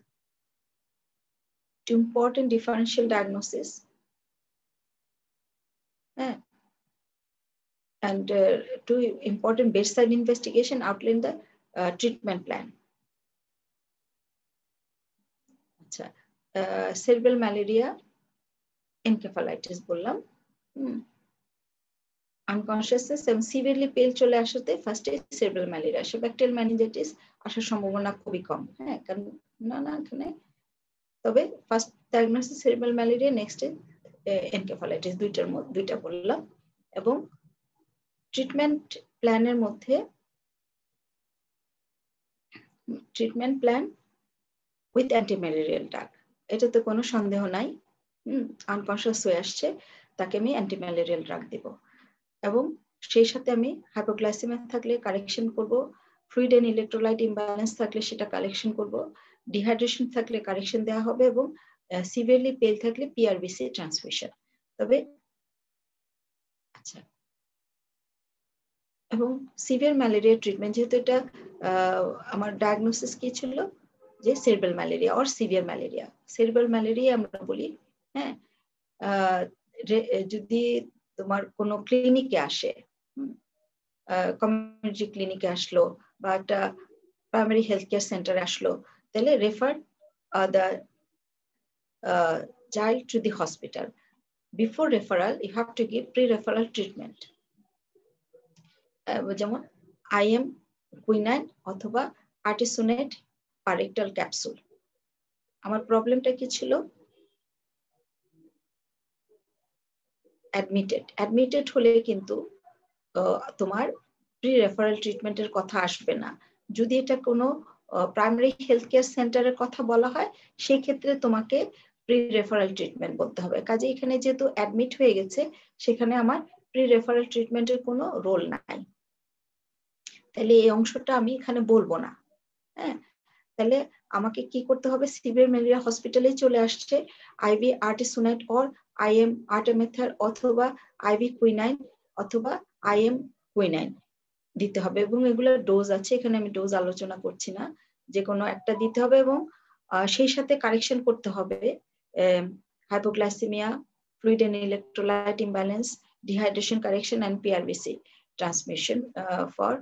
important differential diagnosis and 2 important bedside investigation outline the treatment plan acha cerebral malaria encephalitis bollam unconsciousness and severely pale chole ashate first is cerebral malaria so bacterial meningitis ashar সম্ভাবনা খুবই কম হ্যাঁ কারণ না এখানে তবে first diagnosis cerebral malaria next is encephalitis দুইটা বললাম এবং treatment plan with antimalarial drug এটা তো কোনো সন্দেহ নাই আনকনশাস হয়ে আসছে তাকে আমি অ্যান্টিম্যালেরিয়াল ড্রাগ দেব এবং সেই সাথে আমি হাইপোগ্লাইসেমিয়া থাকলে কারেকশন করব ফ্লুইড এন্ড ইলেকট্রোলাইট ইমব্যালেন্স থাকলে সেটা কারেকশন করব ডিহাইড্রেশন থাকলে কারেকশন দেয়া হবে এবং সিভিয়ারলি পেল থাকলে পিআরবিসি ট্রান্সফিউশন। তবে আচ্ছা, এবং সিভিয়ার ম্যালেরিয়া ট্রিটমেন্ট যেহেতু এটা আমার ডায়াগনোসিস কি ছিল যে cerebral malaria or severe malaria, cerebral malaria আমরা বলি। হ্যাঁ, যদি তোমার কোনো ক্লিনিকে আসে, কমিউনিটি ক্লিনিকে আসলো বা একটা প্রাইমারি হেলথ কেয়ার সেন্টারে আসলো, তাহলে refer the child to the hospital. Before referral you have to give pre-referral treatment, যেমন IM quinine অথবা artesunate parenteral capsule. আমার প্রবলেমটা কি ছিল? অ্যাডমিটেড হলে কিন্তু তোমার প্রি রেফারাল ট্রিটমেন্টের কথা আসবে না। যদি এটা কোনো প্রাইমারি হেলথ কেয়ার সেন্টারের কথা বলা হয় সেই ক্ষেত্রে তোমাকে প্রি রেফারাল ট্রিটমেন্ট বলতে হবে। কাজে এখানে যেহেতু অ্যাডমিট হয়ে গেছে সেখানে আমার প্রি রেফারাল ট্রিটমেন্টের কোনো রোল নাই, তাহলে এই অংশটা আমি এখানে বলবো না। হ্যাঁ, তাহলে আমাকে কি করতে হবে? সিভিয়ার ম্যালেরিয়া হসপিটালে চলে আসছে, IV artesunate or IM artemether অথবা আইভি কুইনাইন অথবা IM কুইনাইন দিতে হবে এবং এগুলোর ডোজ আছে, এখানে আমি ডোজ আলোচনা করছি না, যে কোনো একটা দিতে হবে এবং সেই সাথে কারেকশন করতে হবে hypoglycaemia, fluid and electrolyte imbalance, dehydration correction and PRBC transmission for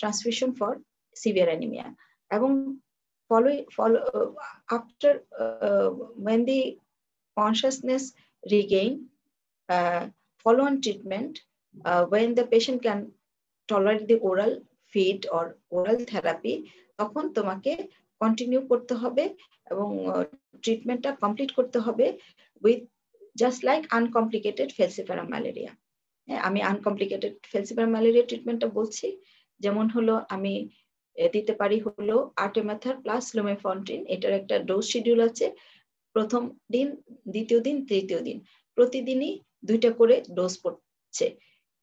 transmission for severe anaemia. এবং follow after when the consciousness regain, follow on treatment when the patient can tolerate the oral feed or oral therapy, তখন তোমাকে continue করতে হবে এবং ট্রিটমেন্টটা complete করতে হবে with just like uncomplicated falciparum malaria. আমি আনকমপ্লিকেটেড ফেলসিফেরাম ম্যালেরিয়া ট্রিটমেন্টটা বলছি, যেমন হলো আমি দিতে পারি হলো আর্টেমেথার প্লাস লুমেফন্ট্রিন, এটার একটা ডোজ শিডিউল আছে, প্রথম দিন, দ্বিতীয় দিন, তৃতীয় দিন, প্রতিদিনই দুইটা করে ডোজ পড়ছে।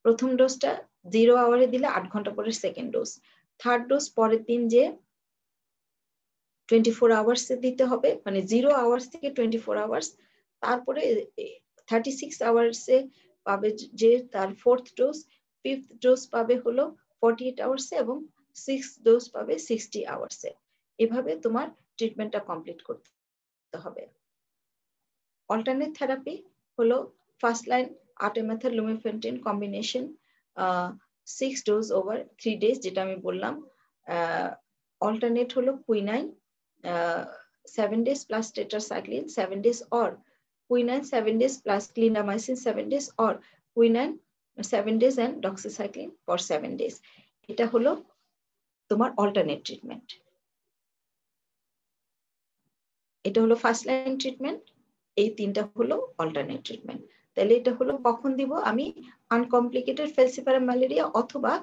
প্রথম ডোজটা 0 আওয়ারে দিলে 8 ঘন্টা পরে সেকেন্ড ডোজ, থার্ড ডোজ পরের দিন যে 24 আওয়ার্স দিতে হবে, মানে 0 আওয়ার্স থেকে 24 আওয়ার্স, তারপরে 36 আওয়ার্সে পাবে যে তার ফোর্থ ডোজ, ফিফথ ডোজ পাবে হলো 48 আওয়ার্সে এবং সিক্স ডোজ পাবে 60 আওয়ার্সে। এভাবে তোমার ট্রিটমেন্টটা কমপ্লিট করতে হবে। অল্টারনেট থেরাপি হলো first line artemether lumefantrine combination 6 dose over 3 days, যেটা আমি বললাম। অল্টারনেট হলো quinine 7 days plus tetracycline 7 days or quinine 7 days plus clindamycin 7 days or quinine 7 days and doxycycline for 7 days. এটা হলো তোমার অল্টারনেট ট্রিটমেন্ট, এটা হলো ফার্স্ট লাইন ট্রিটমেন্ট, এই তিনটা হলো অল্টারনেট ট্রিটমেন্ট। তাহলে এটা হলো কখন দিব? আমি আনকমপ্লিকেটেড ফেলসিফেরাম ম্যালেরিয়া অথবা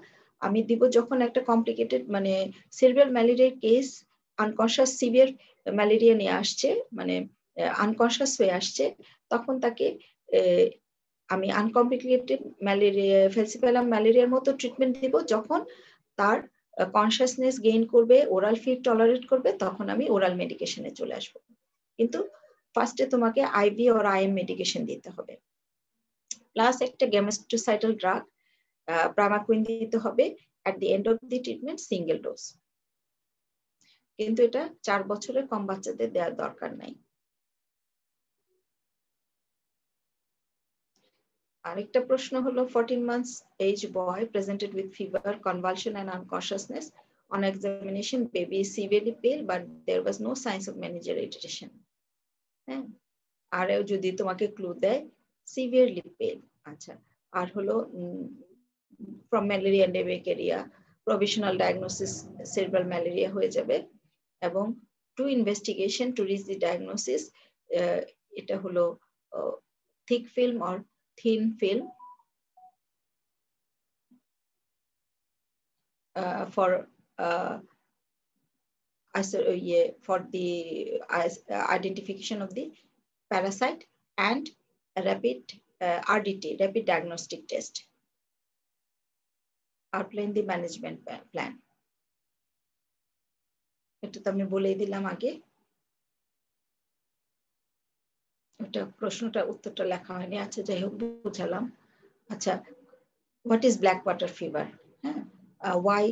আমি দিব যখন একটা কমপ্লিকেটেড মানে সেরিব্রাল ম্যালেরিয়ার কেস আনকনশিয়াস সিভিয়ার ম্যালেরিয়া নিয়ে আসছে, মানে আনকনশিয়াস হয়ে আসছে, তখন তাকে আমি আনকমপ্লিকেটেড ম্যালেরিয়া ফেলসিফেরাম ম্যালেরিয়ার মতো ট্রিটমেন্ট দিব। যখন তার কনশিয়াসনেস গেইন করবে, ওরাল ফিড টলারেট করবে, তখন আমি ওরাল মেডিকেশনে চলে আসব। কিন্তু ফার্স্টে তোমাকে আইভি অর IM মেডিকেশন দিতে হবে, প্লাস একটা গ্যামেস্টোসাইটাল ড্রাগ প্রামাকুইন দিতে হবে at the end of the treatment single dose, কিন্তু এটা 4 বছরের কম বাচ্চাদের দেওয়ার দরকার নাই। আরেকটা প্রশ্ন হলো 14 months age boy presented with fever, convulsion and unconsciousness. On examination baby is severely pale but there was no signs of meningeal irritation. হ্যাঁ, আর যদি তোমাকে ক্লু দেয় severely pale, আচ্ছা, আর হলো from malaria endemic area, provisional diagnosis cerebral malaria হয়ে যাবে এবং to investigation to reach the diagnosis, এটা হলো thick film or thin film for for the identification of the parasite and rapid RDT, rapid diagnostic test. Outline the management plan. একটু তো আমি বলেই দিলাম আগে, ওটা প্রশ্নটা উত্তরটা লেখা হয়নি। আচ্ছা যাই হোক বুঝালাম। আচ্ছা what is black water fever, হ্যাঁ ওয়াই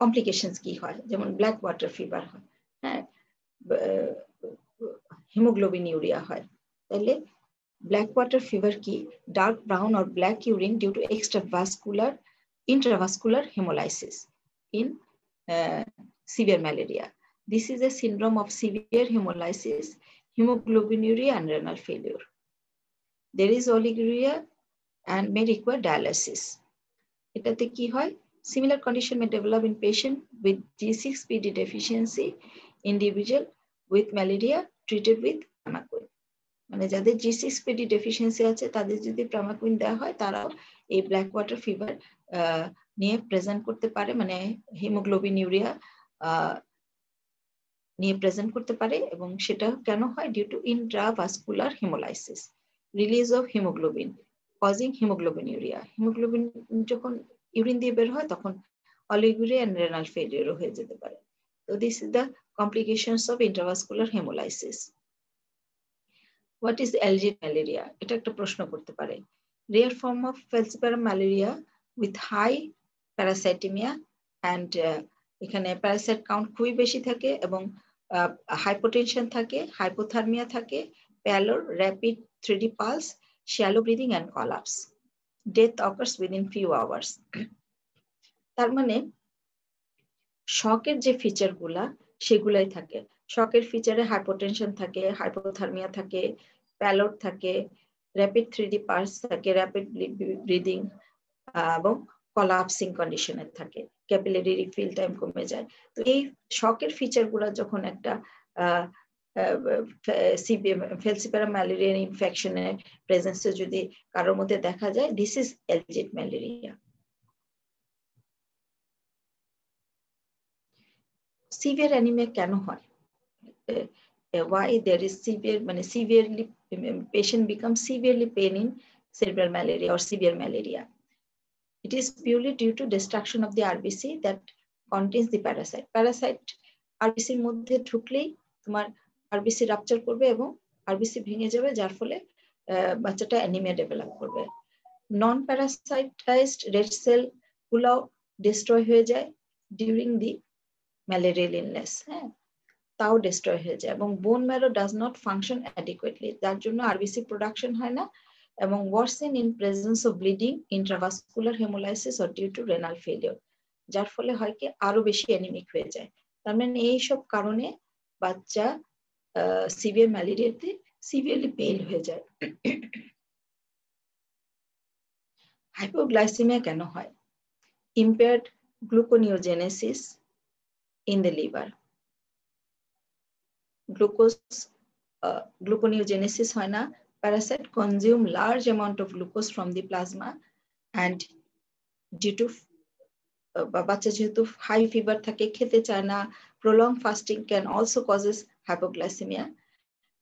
কমপ্লিকেশনস কি হয়, যেমন ব্ল্যাক ওয়াটার ফিভার হয়, হ্যাঁ হিমোগ্লোবিনুরিয়া হয়। তাহলে ব্ল্যাক ওয়াটার ফিভার কি, dark brown or black urine due to extravascular intravascular haemolysis in severe malaria. This is a syndrome of severe hemolysis, hemoglobinuria and renal failure. There is oliguria and may require dialysis. এটাতে কি হয়, similar condition may develop in patient with G6PD deficiency, individual with malaria treated with pramaquine. মানে যাদের G6PD deficiency আছে তাদের যদি pramaquine দেওয়া হয় তারাও এই black water fever নিয়ে প্রেজেন্ট করতে পারে, মানে হিমোগ্লোবিনুরিয়া নিয়ে প্রেজেন্ট করতে পারে। এবং সেটা কেন হয়, due to intravascular haemolysis, release of haemoglobin causing haemoglobinuria. Haemoglobin যখন ইউরিন দিয়ে বের হয় তখন অলিগুরিয়া এন্ড রেনাল ফেলিওর হয়ে যেতে পারে। তো this is the complications of intravascular haemolysis. What is algid malaria, এটা একটা প্রশ্ন করতে পারে। Rare form of falciparum malaria with high parasitemia and এখানে প্যারাসাইট কাউন্ট খুবই বেশি থাকে এবং হাইপোটেনশন থাকে, হাইপোথার্মিয়া থাকে, pallor, rapid 3D pulse, shallow breathing and collapse. Death occurs within few hours. তার মানে শকের যে ফিচারগুলা সেগুলাই থাকে। শকের ফিচারে হাইপোটেনশন থাকে, হাইপোথার্মিয়া থাকে, pallor থাকে, rapid 3D pulse থাকে, rapid breathing এবং কলাপসিং কন্ডিশনে থাকে, ক্যাপিলারি রিফিল টাইম কমে যায়। তো এই শকের ফিচারগুলো যখন একটা ফ্যালসিপারাম ম্যালেরিয়া ইনফেকশনের প্রেজেন্সে যদি কারোর মধ্যে দেখা যায়, this is algid malaria. Severe anaemia কেন হয়, ওয়াই দেয়ার ইজ সিভিয়ার, মানে severely patient become severely pain in cerebral malaria or severe malaria. It is purely due to destruction of the RBC that contains the parasite. Parasite RBC এর মধ্যে ঢুকলেই তোমার RBC rupture করবে এবং RBC ভেঙে যাবে, যার ফলে বাচ্চাটা অ্যানিমিয়া ডেভেলপ করবে। নন প্যারাসাইটাইজড রেড সেল গুলো ডিস্ট্রয় হয়ে যায় ডিউরিং দি ম্যালেরিয়াল ইলনেস, হ্যাঁ তাও ডিস্ট্রয় হয়ে যায়। এবং bone marrow does not function adequately, যার জন্য RBC প্রোডাকশন হয় না এবং worsen in presence of bleeding, intravascular hemolysis or due to renal failure, যার ফলে হয় কি আরো বেশি অ্যানিমিক হয়ে যায়। তার মানে এই সব কারণে বাচ্চা সিভিয়ার ম্যালেরিয়াতে সিভিয়ারলি পেইল হয়ে যায়। হাইপোগ্লাইসেমিয়া কেন হয়, impaired gluconeogenesis in the liver, gluconeogenesis হয় না, parasite consume large amount of glucose from the plasma and due to বাচ্চা যেহেতু হাই ফিভার থাকে খেতে চায় না, prolong fasting can also causes hypoglycaemia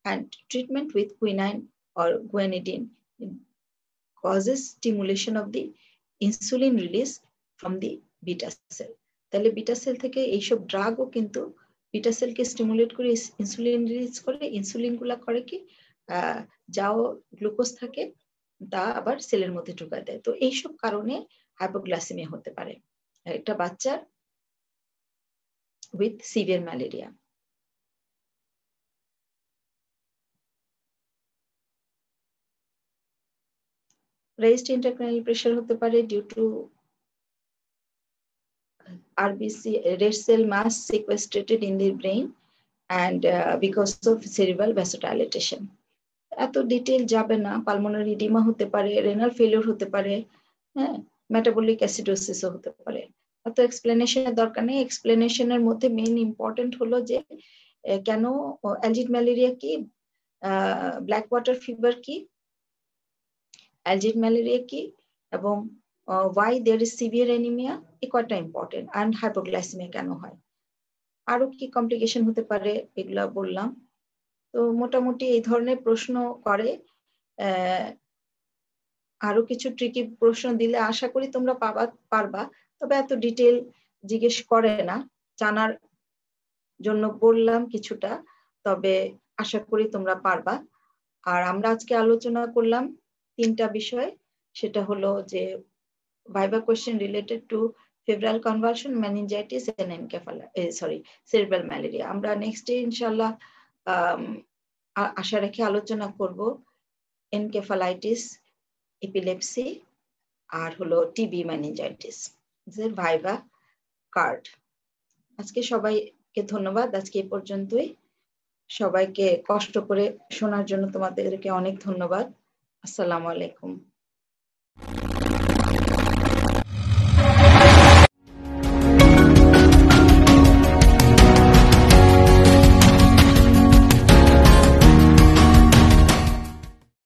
and treatment with quinine or guanidine causes stimulation of the insulin release from the beta cell. তাহলে beta cell থেকে এইসব ড্রাগও কিন্তু বিটা সেলকে স্টিমুলেট করে ইনসুলিন রিলিজ করে। ইনসুলিনগুলা করে কি যাও গ্লুকোজ থাকে তা আবার সেলের মধ্যে ঢুকায় দেয়। তো এইসব কারণে হাইপোগ্লাইসেমিয়া হতে পারে একটা বাচ্চার with severe malaria. Raised intracranial pressure হতে পারে due to RBC, red cell mass sequestrated in the brain and because of cerebral vasodilatation. এত ডিটেইল যাবে না, পালমোনারি ইডিমা হতে পারে, রেনাল ফেলিওর হতে পারে, হ্যাঁ মেটাবলিক অ্যাসিডোসিস হতে পারে। এত এক্সপ্লেনেশনের দরকার নেই। এক্সপ্লেনেশনের মধ্যে মেইন ইম্পর্টেন্ট হলো যে কেন অ্যালজিড ম্যালেরিয়া কি, ব্ল্যাক ওয়াটার ফিভার কি, অ্যালজিড ম্যালেরিয়া কি এবং why there is severe anaemia, এ কয়টা ইম্পর্টেন্ট, অ্যান্ড হাইপোগ্লাইসেমিয়া কেন হয়, আরো কি কমপ্লিকেশন হতে পারে, এগুলা বললাম। তো মোটামুটি এই ধরনের প্রশ্ন করে। আরো কিছু ট্রিকি প্রশ্ন দিলে আশা করি তোমরা পারবা, তবে এত ডিটেল জিজ্ঞেস করে না। জানার জন্য বললাম কিছুটা, তবে আশা করি তোমরা পারবা। আর আমরা আজকে আলোচনা করলাম তিনটা বিষয়, সেটা হলো যে viva question related to febrile convulsion, meningitis and cerebral malaria. আমরা নেক্সট ডে ইনশাআল্লাহ আশা রাখি আলোচনা করব এনকেফালাইটিস, এপিলেপসি আর হলো টিবি, মেনিনজাইটিস, ভাইবা কার্ড। আজকে সবাইকে ধন্যবাদ, আজকে এই পর্যন্তই। সবাইকে কষ্ট করে শোনার জন্য তোমাদেরকে অনেক ধন্যবাদ। আসসালামু আলাইকুম।